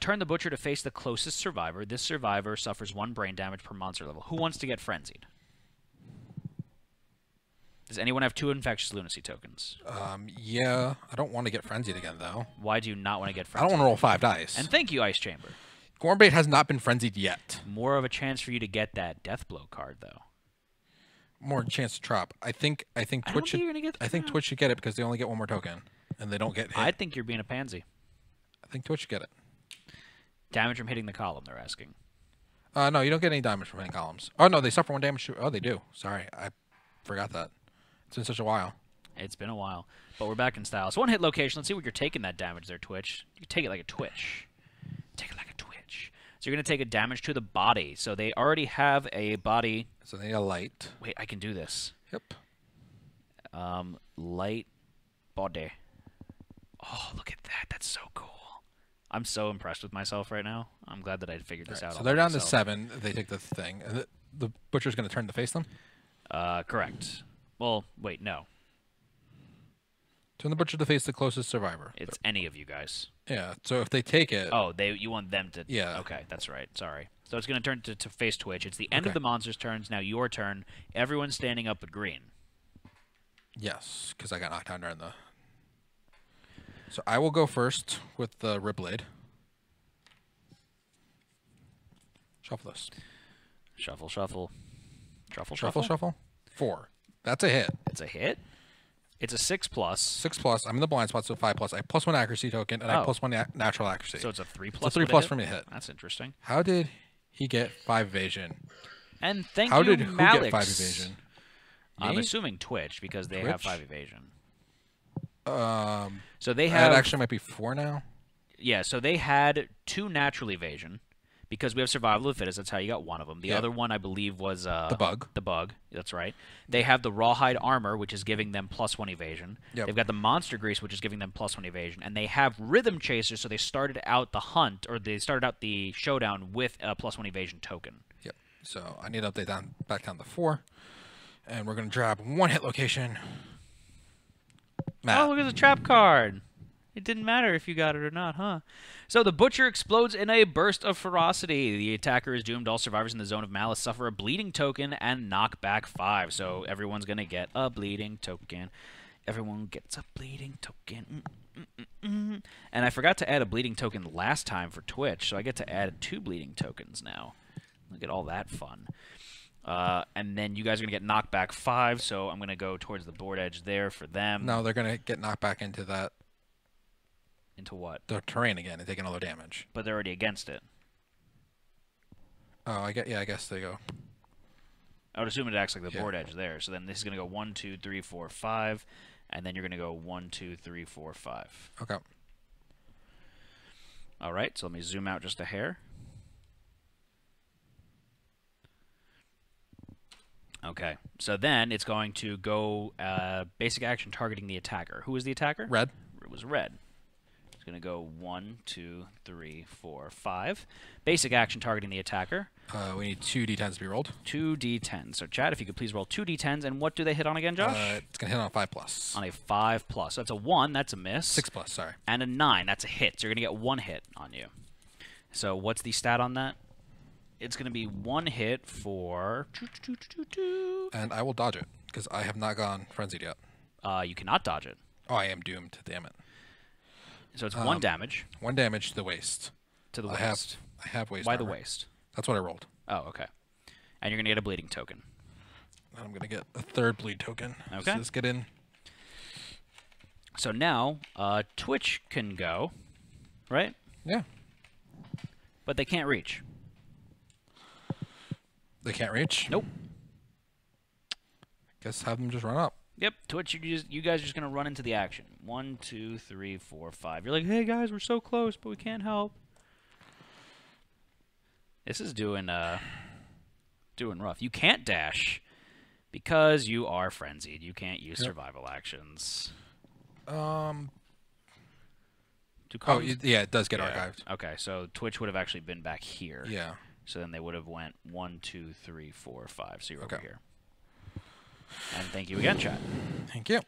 turn the Butcher to face the closest survivor. This survivor suffers 1 brain damage per monster level. Who wants to get frenzied? Does anyone have 2 Infectious Lunacy tokens? Yeah. I don't want to get frenzied again, though. Why do you not want to get frenzied? I don't want to roll 5 dice. And thank you, Ice Chamber. Gormbait has not been frenzied yet. More of a chance for you to get that Deathblow card, though. More chance to drop. I think Twitch should get it because they only get 1 more token, and they don't get hit. I think you're being a pansy. I think Twitch should get it. Damage from hitting the column, they're asking. No, you don't get any damage from hitting columns. Oh, no, they suffer 1 damage. Oh, they do. Sorry, I forgot that. It's been such a while. It's been a while. But we're back in style. So 1-hit location. Let's see what you're taking that damage there, Twitch. You take it like a Twitch. Take it like a Twitch. So you're going to take a damage to the body. So they already have a body. So they need a light. Wait, I can do this. Yep. Light body. Oh, look at that. That's so cool. I'm so impressed with myself right now. I'm glad that I figured this out. So they're down to 7. They take the thing. And the Butcher's going to turn to face them? Correct. Well, wait, no. Turn the Butcher to face the closest survivor. It's any of you guys. Yeah, so if they take it... Oh, you want them to... Yeah. Okay, that's right. Sorry. So it's going to turn to face Twitch. It's the end of the monster's turns. Now your turn. Everyone's standing up but green. Yes, because I got knocked down during the... So I will go first with the Ribblade. Shuffle this. Shuffle, shuffle. Shuffle, shuffle. Shuffle, shuffle. 4. That's a hit. It's a hit? It's a 6+. 6+. I'm in the blind spot, so 5+. I have +1 accuracy token, and I have +1 natural accuracy. So it's a 3+. It's a 3+ for me to hit. That's interesting. How did he get 5 evasion? And thank you, Malix. How did who get 5 evasion? I'm assuming Twitch, because they have 5 evasion. So they have... That actually might be 4 now. Yeah, so they had 2 natural evasion. Because we have Survival of the Fittest, that's how you got 1 of them. The other one, I believe, was... the bug. The bug, that's right. They have the Rawhide Armor, which is giving them +1 evasion. Yep. They've got the Monster Grease, which is giving them +1 evasion. And they have Rhythm Chaser, so they started out the hunt, or they started out the showdown with a +1 evasion token. Yep. So I need to update back down to 4. And we're going to grab 1-hit location. Matt. Oh, look at the trap card. It didn't matter if you got it or not, huh? So the Butcher explodes in a burst of ferocity. The attacker is doomed. All survivors in the Zone of Malice suffer a bleeding token and knock back 5. So everyone's going to get a bleeding token. Everyone gets a bleeding token. And I forgot to add a bleeding token last time for Twitch, so I get to add 2 bleeding tokens now. Look at all that fun. And then you guys are going to get knocked back 5, so I'm going to go towards the board edge there for them. No, they're going to get knocked back into that. Into what? The terrain again and take another damage. But they're already against it. Oh, I guess they go. I would assume it acts like the board edge there. So then this is going to go 1, 2, 3, 4, 5. And then you're going to go 1, 2, 3, 4, 5. Okay. All right. So let me zoom out just a hair. Okay. So then it's going to go basic action targeting the attacker. Who is the attacker? Red. It was Red. It's going to go 1, 2, 3, 4, 5. Basic action targeting the attacker. We need 2 D10s to be rolled. 2 D10s. So, Chad, if you could please roll 2 D10s. And what do they hit on again, Josh? It's going to hit on a 5+. On a 5+. So that's a 1. That's a miss. 6+, sorry. And a 9. That's a hit. So you're going to get 1 hit on you. So what's the stat on that? It's going to be 1 hit for... And I will dodge it because I have not gone frenzied yet. You cannot dodge it. Oh, I am doomed. Damn it. So it's 1 damage. 1 damage to the waist. To the waist. I have waist. Why armor. The waist? That's what I rolled. Oh, okay. And you're going to get a bleeding token. And I'm going to get a 3rd bleed token. Okay. So let's get in. So now Twitch can go, right? Yeah. But they can't reach. They can't reach? Nope. Guess have them just run up. Yep, Twitch, you guys are just going to run into the action. 1, 2, 3, 4, 5. You're like, hey, guys, we're so close, but we can't help. This is doing rough. You can't dash because you are frenzied. You can't use survival actions. Oh, yeah, it does get archived. Okay, so Twitch would have actually been back here. Yeah. So then they would have went 1, 2, 3, 4, 5. So you're okay. Over here. And thank you again, chat. Thank you.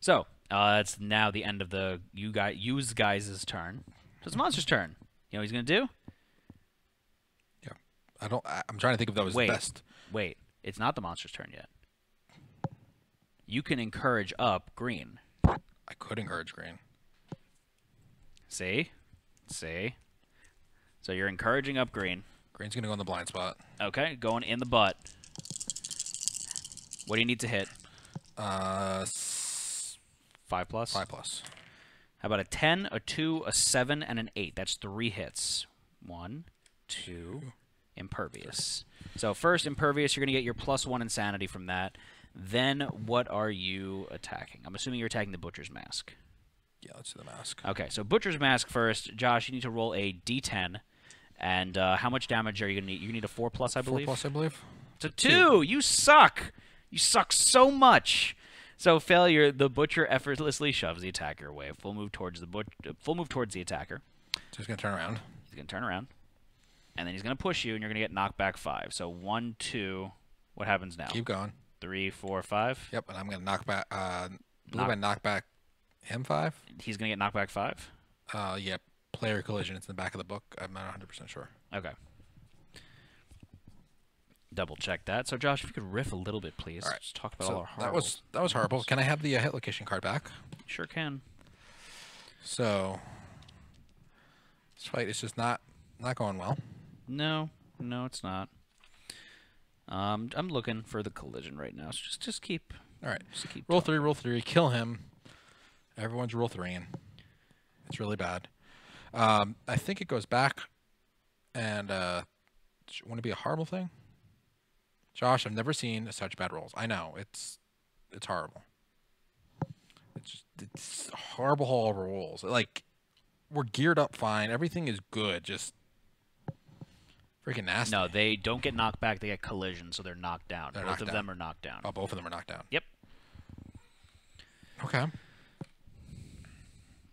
So it's now the end of the you guys' turn. So it's Monster's turn. You know what he's gonna do? Yeah, I'm trying to think if that was the best. Wait, it's not the Monster's turn yet. You can encourage up green. I could encourage green. See. So you're encouraging up green. Green's going to go in the blind spot. Okay, going in the butt. What do you need to hit? 5+? 5+. How about a 10, a 2, a 7, and an 8? That's 3 hits. 1, 2, impervious. Three. So first, impervious, you're going to get your +1 insanity from that. Then what are you attacking? I'm assuming you're attacking the Butcher's Mask. Yeah, let's do the mask. Okay, so Butcher's Mask first. Josh, you need to roll a d10. And how much damage are you going to need? You need a 4+, I believe. 4+, I believe. It's a 2. You suck. You suck so much. So failure. The butcher effortlessly shoves the attacker away. Full move towards the attacker. So he's going to turn around. He's going to turn around, and then he's going to push you, and you're going to get knocked back 5. So 1, 2. What happens now? Keep going. 3, 4, 5. Yep, and I'm going to knock back. I believe I knock back him 5. He's going to get knocked back 5. Yep. Player collision. It's in the back of the book. I'm not 100% sure. Okay. Double check that. So Josh, if you could riff a little bit, please. All right. Let's talk about all our horrible. That was horrible. Can I have the hit location card back? Sure can. So this fight is just not going well. No, it's not. I'm looking for the collision right now. So just keep. All right. Just keep roll talking. 3. Roll 3. Kill him. Everyone's roll 3ing. It's really bad. I think it goes back, and wouldn't it be a horrible thing? Josh, I've never seen such bad rolls. I know it's horrible. It's horrible, horrible rolls. Like we're geared up fine. Everything is good. Just freaking nasty. No, they don't get knocked back. They get collision, so they're knocked down. Both of them are knocked down. Oh, both of them are knocked down. Yep. Okay.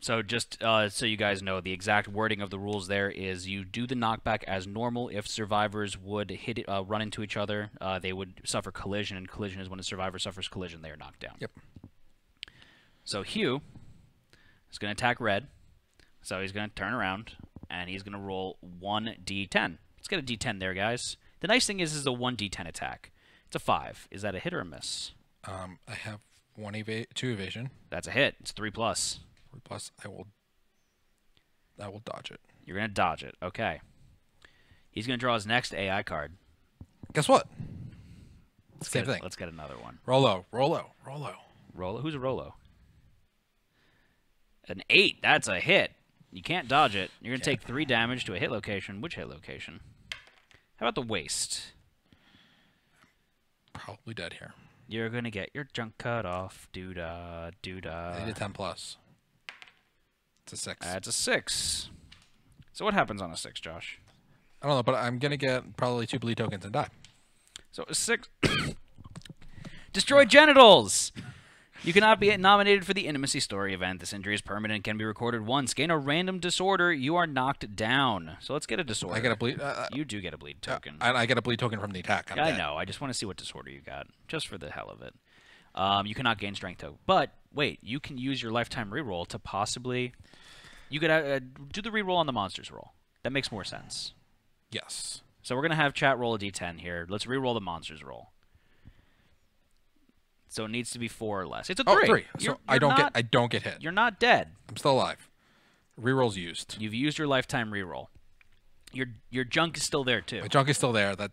So just so you guys know, the exact wording of the rules there is you do the knockback as normal. If survivors would run into each other, they would suffer collision, and collision is when a survivor suffers collision, they are knocked down. Yep. So Hugh is going to attack red. So he's going to turn around, and he's going to roll 1d10. Let's get a d10 there, guys. The nice thing is this is a 1d10 attack. It's a 5. Is that a hit or a miss? I have 2 evasion. That's a hit. It's 3+. Plus, I will dodge it. You're gonna dodge it, okay? He's gonna draw his next AI card. Guess what? Same thing. Let's get another one. Rolo. Who's a Rolo? An 8. That's a hit. You can't dodge it. You're gonna take 3 damage to a hit location. Which hit location? How about the waist? Probably dead here. You're gonna get your junk cut off. Doodah. I need a 10+. It's a 6. That's a 6. So what happens on a 6, Josh? I don't know, but I'm going to get probably 2 bleed tokens and die. So a 6. Destroy genitals! You cannot be nominated for the Intimacy Story event. This injury is permanent and can be recorded once. Gain a random disorder. You are knocked down. So let's get a disorder. I get a bleed. You do get a bleed token. I get a bleed token from the attack. I know. I just want to see what disorder you got, just for the hell of it. You cannot gain strength token. But wait, you can use your lifetime reroll to possibly. You could do the reroll on the monster's roll. That makes more sense. Yes. So we're gonna have chat roll a d10 here. Let's reroll the monster's roll. So it needs to be 4 or less. It's a 3. Oh, 3. So I don't get hit. You're not dead. I'm still alive. Reroll's used. You've used your lifetime reroll. Your junk is still there too. My junk is still there. That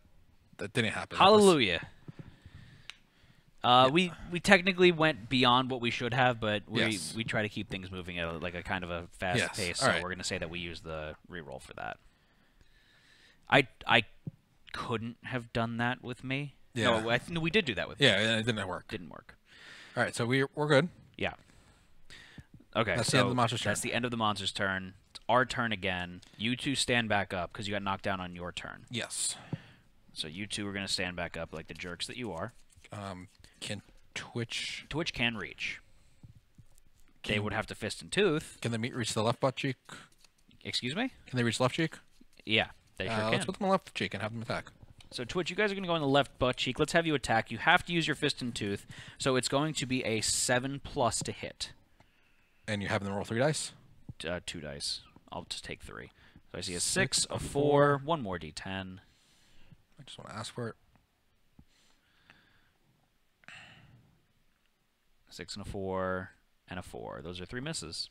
didn't happen. Hallelujah. Yeah. We technically went beyond what we should have, but we try to keep things moving at a kind of a fast pace. So we're gonna say that we use the reroll for that. I couldn't have done that with me. Yeah. No, we did do that with me. Yeah, it didn't work. Didn't work. All right, so we're good. Yeah. Okay. That's the end of the monster's turn. That's the end of the monster's turn. It's our turn again. You two stand back up because you got knocked down on your turn. Yes. So you two are gonna stand back up like the jerks that you are. Can Twitch... Twitch can reach. They would have to fist and tooth. Can the meat reach the left butt cheek? Excuse me? Can they reach left cheek? Yeah, they sure can. Let's put them on left cheek and have them attack. So, Twitch, you guys are going to go on the left butt cheek. Let's have you attack. You have to use your fist and tooth, so it's going to be a 7+ to hit. And you have them roll 3 dice? 2 dice. I'll just take 3. So I see a 6, a 4, one more d10. I just want to ask for it. 6 and a 4 and a 4. Those are 3 misses.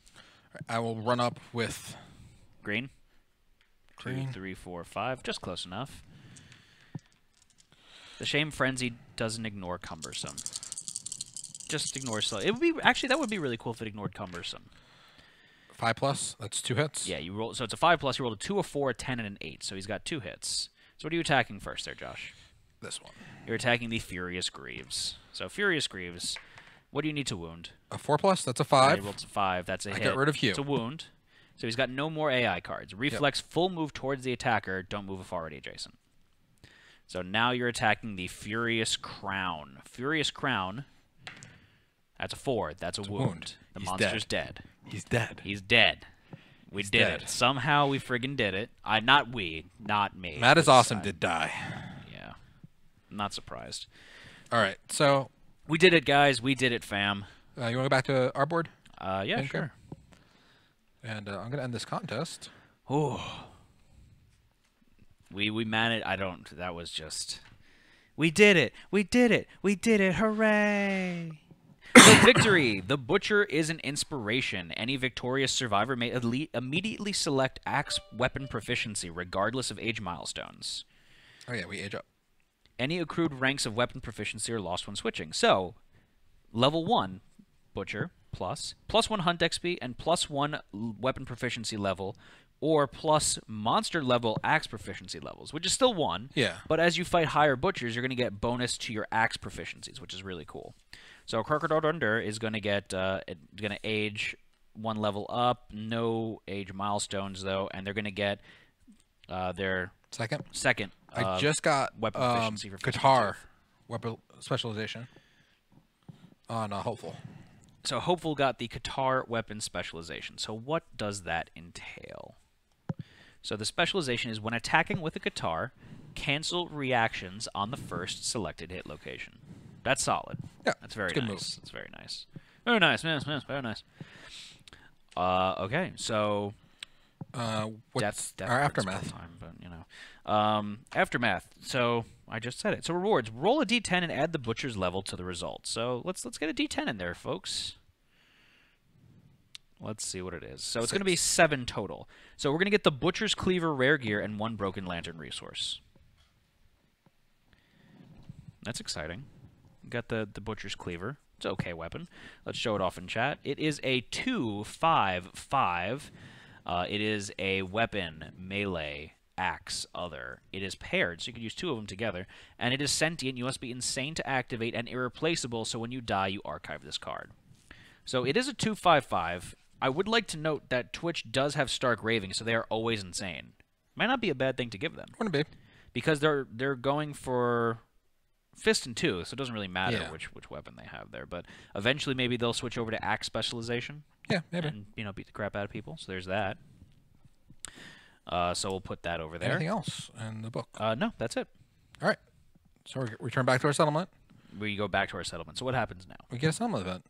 I will run up with... Green. 2, 3, 4, 5. Just close enough. The Shame Frenzy doesn't ignore Cumbersome. Just ignore slow. It would be actually that would be really cool if it ignored Cumbersome. 5+, that's 2 hits. Yeah, you roll. So it's a 5+. You rolled a 2, a 4, a 10, and an 8. So he's got 2 hits. So what are you attacking first, there, Josh? This one. You're attacking the Furious Greaves. So Furious Greaves. What do you need to wound? A 4+, that's a 5. He rolled a 5. That's a hit. I got rid of you. It's a wound. So he's got no more AI cards. Reflex, yep. Full move towards the attacker. Don't move if already adjacent. So now you're attacking the Furious Crown. Furious Crown. That's a 4. That's a wound. The monster's dead. He's dead. He's dead. We did it. Somehow we friggin' did it. Not me. Matt is awesome did die. Yeah. I'm not surprised. All right. So we did it, guys. We did it, fam. You want to go back to our board? Yeah, sure. And I'm going to end this contest. Oh. We managed. I don't. That was just. We did it. We did it. We did it. Hooray! So victory. The Butcher is an inspiration. Any victorious survivor may immediately select axe weapon proficiency, regardless of age milestones. Oh yeah, we age up. Any accrued ranks of weapon proficiency are lost when switching. So, level 1, Butcher plus 1 hunt XP and +1 weapon proficiency level. Or plus monster level axe proficiency levels, which is still 1. Yeah. But as you fight higher butchers, you're going to get bonus to your axe proficiencies, which is really cool. So Crocodile Thunder is going to get going to age 1 level up, no age milestones though, and they're going to get their second. I just got weapon proficiency for guitar weapon specialization on Hopeful. So Hopeful got the Qatar weapon specialization. So what does that entail? So the specialization is when attacking with a Qatar, cancel reactions on the first selected hit location. That's solid. Yeah, that's very nice. Move. That's very nice. Very nice, man. Very nice. Okay, so what's death our aftermath? Time, but, you know, aftermath. So I just said it. So rewards. Roll a d10 and add the butcher's level to the result. So let's get a d10 in there, folks. Let's see what it is. So it's going to be 7 total. So we're going to get the Butcher's Cleaver Rare Gear and 1 Broken Lantern Resource. That's exciting. We got the Butcher's Cleaver. It's an okay weapon. Let's show it off in chat. It is a 2-5-5. It is a weapon, melee, axe, other. It is paired, so you can use 2 of them together. And it is sentient. You must be insane to activate and irreplaceable, so when you die, you archive this card. So it is a 2-5-5. I would like to note that Twitch does have Stark Raving, so they are always insane. Might not be a bad thing to give them. Wouldn't be. Because they're going for fist and tooth, so it doesn't really matter which weapon they have there. But eventually maybe they'll switch over to axe specialization. Yeah, maybe. And, you know, beat the crap out of people. So there's that. So we'll put that over there. Anything else in the book? No, that's it. All right. So we turn back to our settlement? We go back to our settlement. So what happens now? We get a settlement event.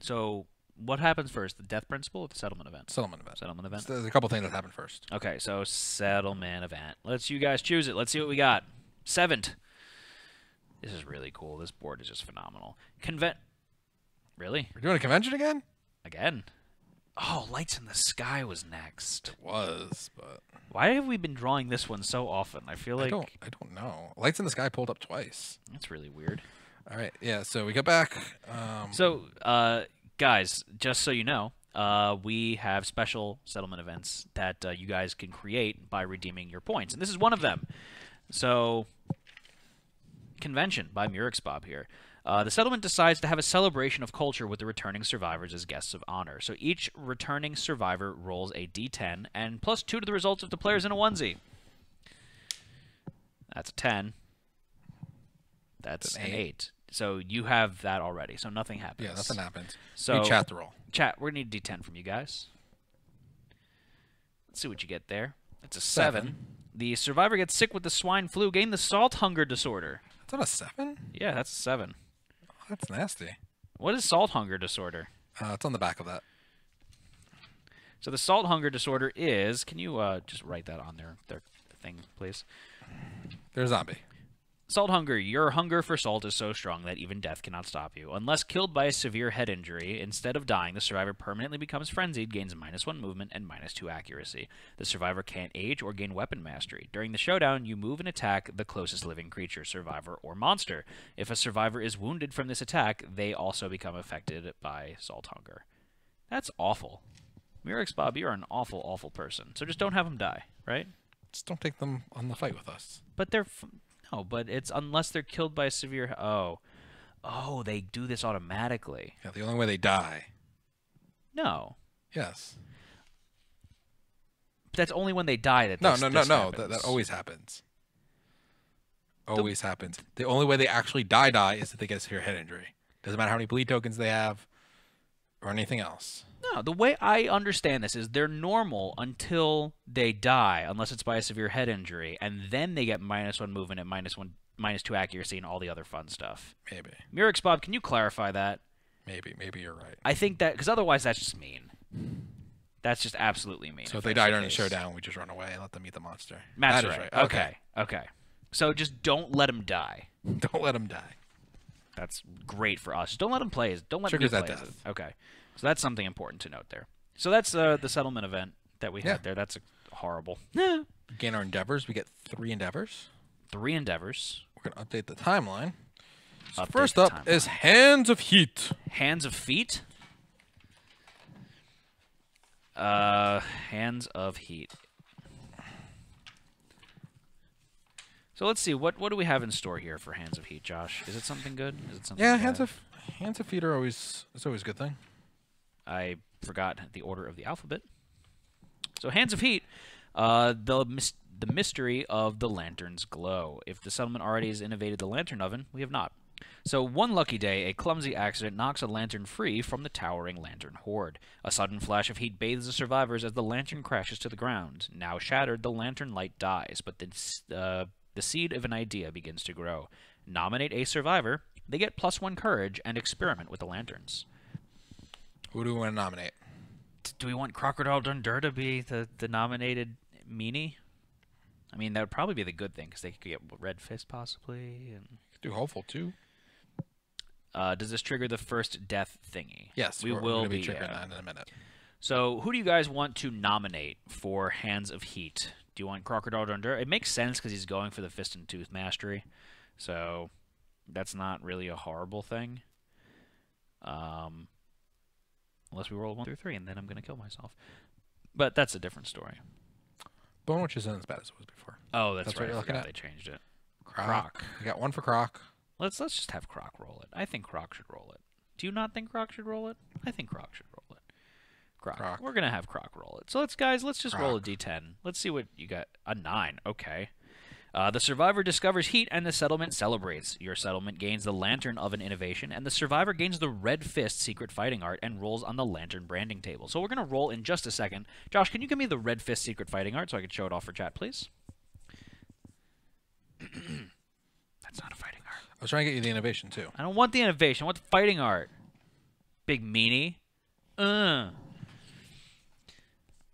So... what happens first, the death principle or the settlement event? Settlement event. Settlement event. There's a couple things that happen first. Okay, so settlement event. Let's you guys choose it. Let's see what we got. 7th. This is really cool. This board is just phenomenal. Really? We're doing a convention again? Again. Oh, Lights in the Sky was next. It was, but... why have we been drawing this one so often? I feel like... I don't know. Lights in the Sky pulled up twice. That's really weird. All right, yeah, so we get back. Guys, just so you know, we have special settlement events that you guys can create by redeeming your points. And this is one of them. So, Convention by Murix Bob here. The settlement decides to have a celebration of culture with the returning survivors as guests of honor. So each returning survivor rolls a d10 and +2 to the results of the players in a onesie. That's a 10. That's an 8. So you have that already. So nothing happens. Yeah, nothing happens. So you chat the roll. Chat. We're gonna need a d10 from you guys. Let's see what you get there. That's a 7. The survivor gets sick with the swine flu, gain the salt hunger disorder. That's not a 7? Yeah, that's a 7. Oh, that's nasty. What is salt hunger disorder? It's on the back of that. So the salt hunger disorder is... Can you just write that on their thing, please? They're a zombie. Salt hunger. Your hunger for salt is so strong that even death cannot stop you. Unless killed by a severe head injury, instead of dying, the survivor permanently becomes frenzied, gains -1 movement, and -2 accuracy. The survivor can't age or gain weapon mastery. During the showdown, you move and attack the closest living creature, survivor, or monster. If a survivor is wounded from this attack, they also become affected by salt hunger. That's awful. Murex Bob, you're an awful, awful person. So just don't have them die, right? Just don't take them on the fight with us. But they're... No, but it's unless they're killed by a severe... Oh, they do this automatically. Yeah, the only way they die. No. Yes. But that's only when they die that No. That always happens. Always happens. The only way they actually die is if they get a severe head injury. Doesn't matter how many bleed tokens they have or anything else. No, the way I understand this is they're normal until they die, unless it's by a severe head injury, and then they get -1 movement and -2 accuracy and all the other fun stuff. Maybe. Murex Bob, can you clarify that? Maybe you're right. I think that, because otherwise that's just mean. That's just absolutely mean. So if they die during the showdown, we just run away and let them eat the monster. That's right. Okay. So just don't let them die. Don't let them die. That's great for us. Don't let them play. Don't let them play. Triggers at death. Okay. So that's something important to note there. So that's the settlement event that we had there. That's horrible. Gain our endeavors. We get 3 endeavors. 3 endeavors. We're going to update the timeline. So first up is Hands of Heat. Hands of Feet? Hands of Heat. So let's see. What do we have in store here for Hands of Heat, Josh? Is it something good? Is it something bad? Hands of Feet are always... It's always a good thing. I forgot the order of the alphabet. So Hands of Heat, the mystery of the lantern's glow. If the settlement already has innovated the lantern oven, we have not. So one lucky day, a clumsy accident knocks a lantern free from the towering lantern horde. A sudden flash of heat bathes the survivors as the lantern crashes to the ground. Now shattered, the lantern light dies, but the seed of an idea begins to grow. Nominate a survivor. They get +1 courage and experiment with the lanterns. Who do we want to nominate? Do we want Crocodile Dundurr to be the nominated meanie? I mean, that would probably be the good thing, because they could get Red Fist, possibly. And... You could do Hopeful, too. Does this trigger the first death thingy? Yes, we will be triggering that in a minute. So, who do you guys want to nominate for Hands of Heat? Do you want Crocodile Dundurr? It makes sense, because he's going for the Fist and Tooth Mastery. So, that's not really a horrible thing. Unless we roll 1 through 3, and then I'm going to kill myself. But that's a different story. Bone Witch isn't as bad as it was before. Oh, that's right. I forgot they changed it. Croc. We got 1 for Croc. Let's just have Croc roll it. I think Croc should roll it. Do you not think Croc should roll it? I think Croc should roll it. Croc. We're going to have Croc roll it. So let's just roll a d10. Let's see what you got. A 9. Okay. The survivor discovers heat, and the settlement celebrates. Your settlement gains the Lantern Oven Innovation, and the survivor gains the Red Fist Secret Fighting Art and rolls on the Lantern Branding Table. So we're going to roll in just a second. Josh, can you give me the Red Fist Secret Fighting Art so I can show it off for chat, please? That's not a fighting art. I was trying to get you the innovation, too. I don't want the innovation. I want the fighting art. Big meanie.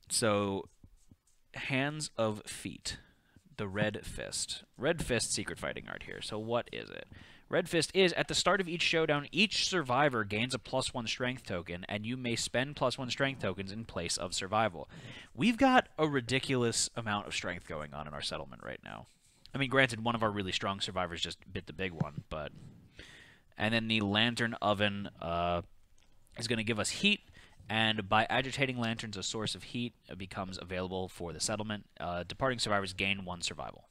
So, Hands of Feet. The Red Fist. Red Fist secret fighting art here. So what is it? Red Fist is, at the start of each showdown, each survivor gains a +1 strength token, and you may spend +1 strength tokens in place of survival. We've got a ridiculous amount of strength going on in our settlement right now. I mean, granted, one of our really strong survivors just bit the big one, but... And then the Lantern Oven is going to give us heat, and by agitating lanterns, a source of heat becomes available for the settlement. Departing survivors gain 1 survival.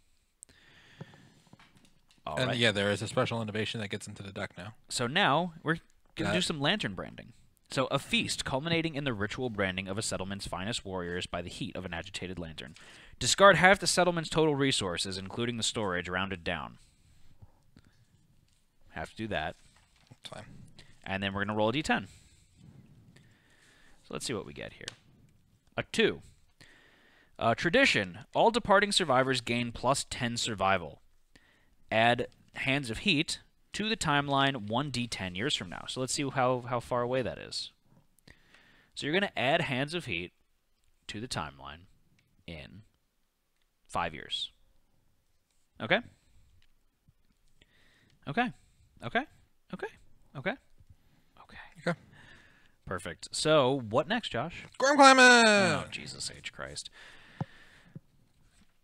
All right. Yeah, there is a special innovation that gets into the deck now. So now we're going to do some lantern branding. So a feast culminating in the ritual branding of a settlement's finest warriors by the heat of an agitated lantern. Discard half the settlement's total resources, including the storage, rounded down. Have to do that. That's fine. And then we're going to roll a d10. Let's see what we get here. A 2. Tradition. All departing survivors gain plus 10 survival. Add Hands of Heat to the timeline 1d10 years from now. So let's see how far away that is. So you're going to add Hands of Heat to the timeline in 5 years. Okay? Okay. Okay. Okay. Okay. Okay. Okay. Perfect. So, what next, Josh? Gorm Climate! Oh, Jesus H. Christ.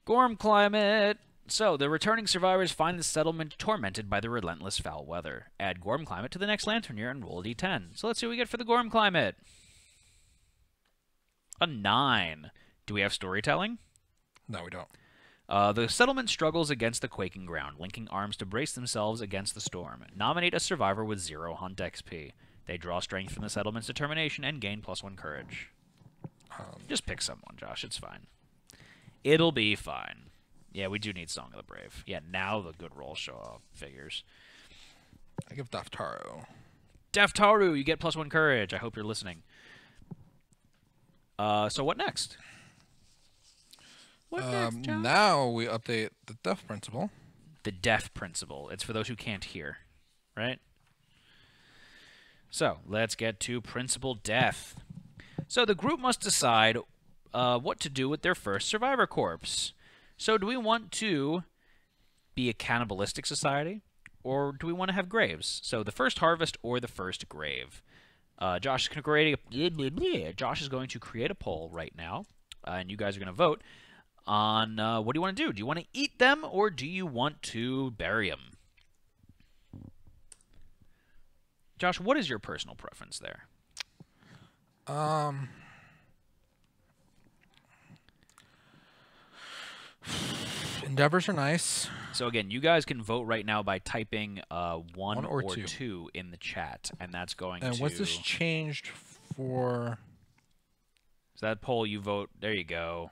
Gorm Climate! So, the returning survivors find the settlement tormented by the relentless foul weather. Add Gorm Climate to the next Lantern year and roll a d10. So, let's see what we get for the Gorm Climate. A 9. Do we have storytelling? No, we don't. The settlement struggles against the quaking ground, linking arms to brace themselves against the storm. Nominate a survivor with 0 hunt XP. They draw strength from the settlement's determination and gain +1 courage. Just pick someone, Josh. It's fine. It'll be fine. Yeah, we do need Song of the Brave. Yeah, now the good rolls show up. Figures. I give Daftaru. Daftaru, you get +1 courage. I hope you're listening. So what next? What next, John? Now we update the deaf principle. The deaf principle. It's for those who can't hear, right? So let's get to principle death. So the group must decide what to do with their first survivor corpse. So do we want to be a cannibalistic society, or do we want to have graves? So the first harvest or the first grave. Josh is going to create a poll right now, and you guys are going to vote on what do you want to do? Do you want to eat them, or do you want to bury them? Josh, what is your personal preference there? Endeavors are nice. So again, you guys can vote right now by typing one or two in the chat, and that's going to... And what's this changed for? So that poll, you vote. There you go.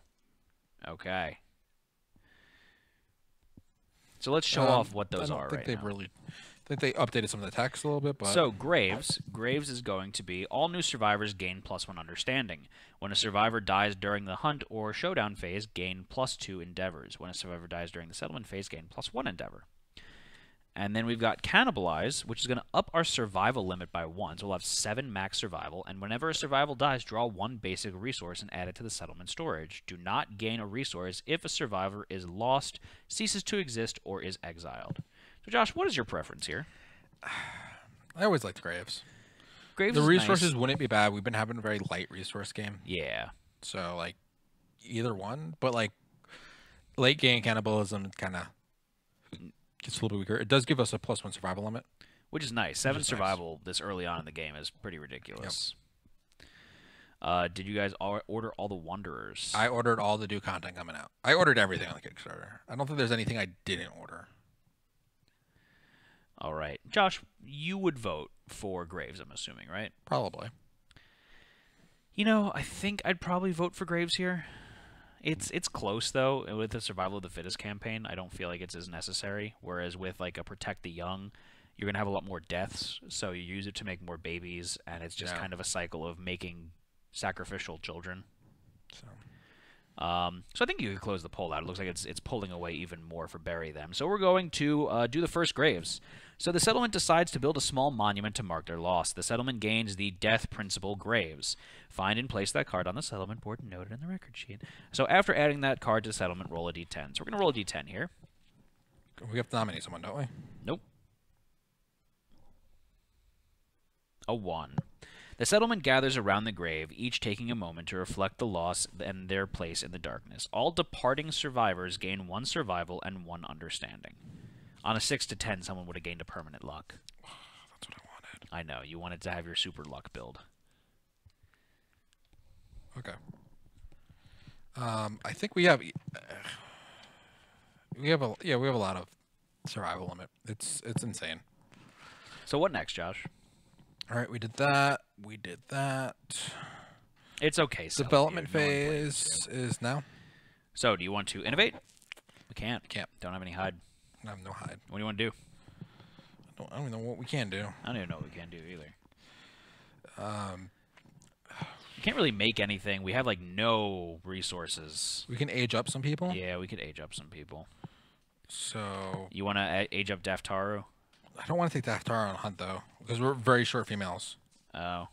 Okay. So let's show off what those are right now. I think they updated some of the text a little bit, but... So, graves. Graves is going to be all new survivors gain +1 understanding. When a survivor dies during the hunt or showdown phase, gain +2 endeavors. When a survivor dies during the settlement phase, gain +1 endeavor. And then we've got cannibalize, which is going to up our survival limit by 1. So we'll have 7 max survival. And whenever a survival dies, draw 1 basic resource and add it to the settlement storage. Do not gain a resource if a survivor is lost, ceases to exist, or is exiled. So, Josh, what is your preference here? I always liked graves. Graves. The resources nice. Wouldn't be bad. We've been having a very light resource game. Yeah. So, like, either one. But, like, late game cannibalism kind of gets a little bit weaker. It does give us a +1 survival limit. Which is nice. 7 survival this early on in the game is pretty ridiculous. Yep. Did you guys order all the Wanderers? I ordered all the new content coming out. I ordered everything on the Kickstarter. I don't think there's anything I didn't order. All right. Josh, you would vote for graves, I'm assuming, right? Probably. You know, I think I'd probably vote for graves here. It's close, though. With the Survival of the Fittest campaign, I don't feel like it's as necessary. Whereas with, like, a Protect the Young, you're going to have a lot more deaths, so you use it to make more babies, and it's just kind of a cycle of making sacrificial children. So... So I think you could close the poll out. It looks like it's pulling away even more for bury them. So we're going to do the first graves. So the settlement decides to build a small monument to mark their loss. The settlement gains the death principle graves. Find and place that card on the settlement board and note it in the record sheet. So after adding that card to the settlement, roll a d10. So we're going to roll a d10 here. We have to nominate someone, don't we? Nope. A 1. The settlement gathers around the grave, each taking a moment to reflect the loss and their place in the darkness. All departing survivors gain 1 survival and 1 understanding. On a 6 to 10, someone would have gained a permanent luck. Oh, that's what I wanted. I know. You wanted to have your super luck build. Okay. I think we have... we have a lot of survival limit. It's insane. So what next, Josh? All right, we did that. We did that. It's okay. So development phase is now. So, do you want to innovate? We can't. Can't. Don't have any hide. I have no hide. What do you want to do? I don't even know what we can do. I don't even know what we can do either. can't really make anything. We have like no resources. We can age up some people. Yeah, we could age up some people. So you want to age up Daftaru? I don't want to take Daftaru on a hunt though, because we're very short females. Oh.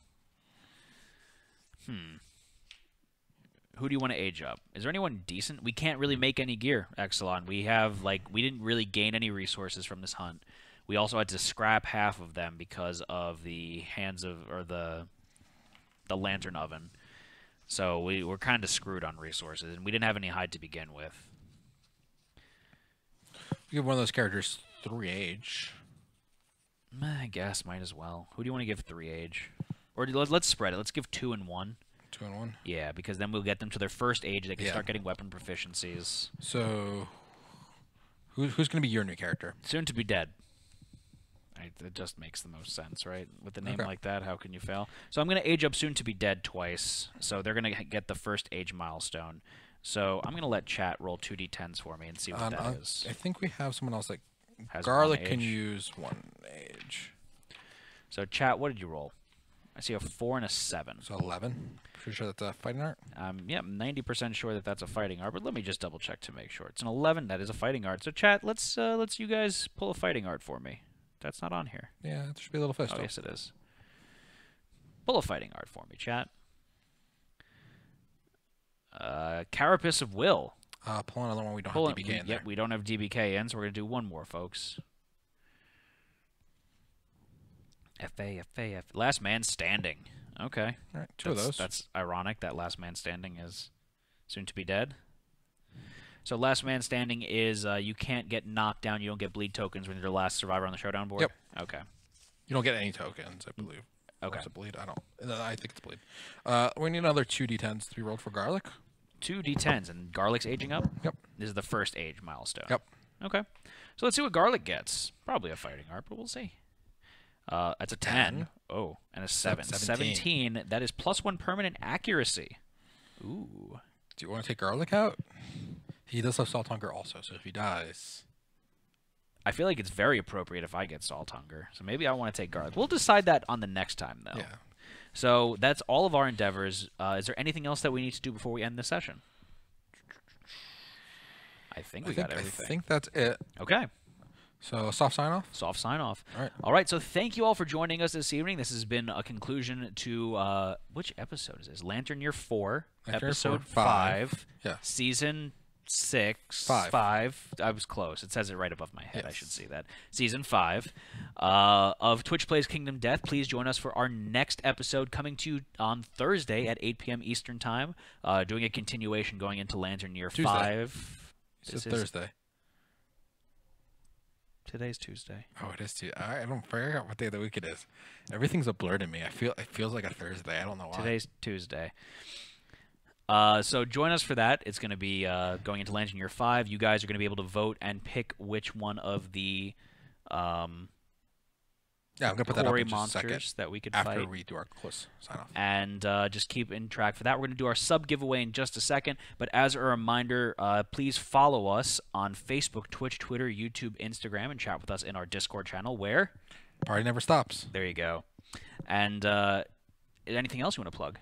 Hmm. Who do you want to age up? Is there anyone decent? We can't really make any gear, Exelon. We have like we didn't really gain any resources from this hunt. We also had to scrap half of them because of the hands of or the lantern oven. So we were kind of screwed on resources, and we didn't have any hide to begin with. We give one of those characters 3 age. I guess might as well. Who do you want to give 3 age? Or let's spread it. Let's give 2 and 1. 2 and 1. Yeah, because then we'll get them to their first age. They can start getting weapon proficiencies. So, who's going to be your new character? Soon to be dead. It just makes the most sense, right? With a name like that, how can you fail? So I'm going to age up soon to be dead twice. So they're going to get the first age milestone. So I'm going to let chat roll 2d10s for me and see what that is. I think we have someone else that has Garlic can use 1 age. So chat, what did you roll? I see a 4 and a 7. So 11. Pretty sure that's a fighting art. Yeah, I'm 90% sure that that's a fighting art, but let me just double check to make sure. It's an 11. That is a fighting art. So chat, let's you guys pull a fighting art for me. That's not on here. Yeah, it should be a little fish. Oh, yes, it is. Pull a fighting art for me, chat. Carapace of Will. Pull another one. We don't have DBK in there. Yep, we don't have DBK in, so we're going to do one more, folks. F-A-F-A-F. Last Man Standing. Okay. All right, two of those. That's ironic that Last Man Standing is soon to be dead. So Last Man Standing is you can't get knocked down. You don't get bleed tokens when you're the last survivor on the showdown board? Yep. Okay. You don't get any tokens, I believe. Okay. Or is it bleed? I don't. I think it's bleed. We need another 2d10s to be rolled for Garlic. 2d10s, and Garlic's aging up? Yep. This is the first age milestone. Yep. Okay. So let's see what Garlic gets. Probably a fighting art, but we'll see. That's a 10. Oh, and a 7. 17. 17. That is +1 permanent accuracy. Ooh. Do you want to take Garlic out? He does have Salt Hunger also, so if he dies... I feel like it's very appropriate if I get Salt Hunger, so maybe I want to take Garlic. We'll decide that on the next time, though. Yeah. So that's all of our endeavors. Is there anything else that we need to do before we end this session? I think we got everything. I think that's it. Okay. So soft sign-off? Soft sign-off. All right. All right, so thank you all for joining us this evening. This has been a conclusion to... which episode is this? Lantern Year 4, Episode 5, yeah. Season... 5. I was close. It says it right above my head. Yes. I should see that. Season 5 of Twitch Plays Kingdom Death. Please join us for our next episode coming to you on Thursday at 8 p.m. Eastern Time, doing a continuation going into Lantern Year 5. It's Thursday. Today's Tuesday. Oh, it is Tuesday. I don't figure out what day of the week it is. Everything's a blur to me. It feels like a Thursday. I don't know why. Today's Tuesday. So join us for that. It's going to be going into Lantern Year 5. You guys are going to be able to vote and pick which one of the I'm gonna put that up in just a second that we could fight. After we do our close sign-off. And just keep in track for that. We're going to do our sub-giveaway in just a second. But as a reminder, please follow us on Facebook, Twitch, Twitter, YouTube, Instagram, and chat with us in our Discord channel where... Party never stops. There you go. And anything else you want to plug?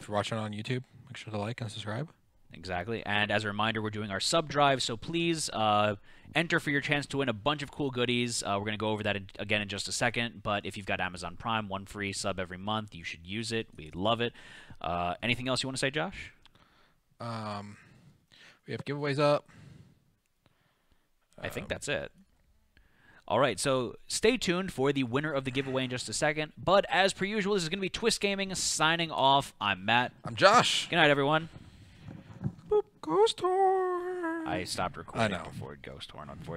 If you're watching on YouTube, make sure to like and subscribe. Exactly. And as a reminder, we're doing our sub drive, so please enter for your chance to win a bunch of cool goodies. We're going to go over that again in just a second, but if you've got Amazon Prime, 1 free sub every month, you should use it. We love it. Anything else you want to say, Josh? We have giveaways up. I think that's it. All right, so stay tuned for the winner of the giveaway in just a second. But as per usual, this is going to be Twist Gaming signing off. I'm Matt. I'm Josh. Good night, everyone. Boop, Ghost Horn. I stopped recording before Ghost Horn, unfortunately.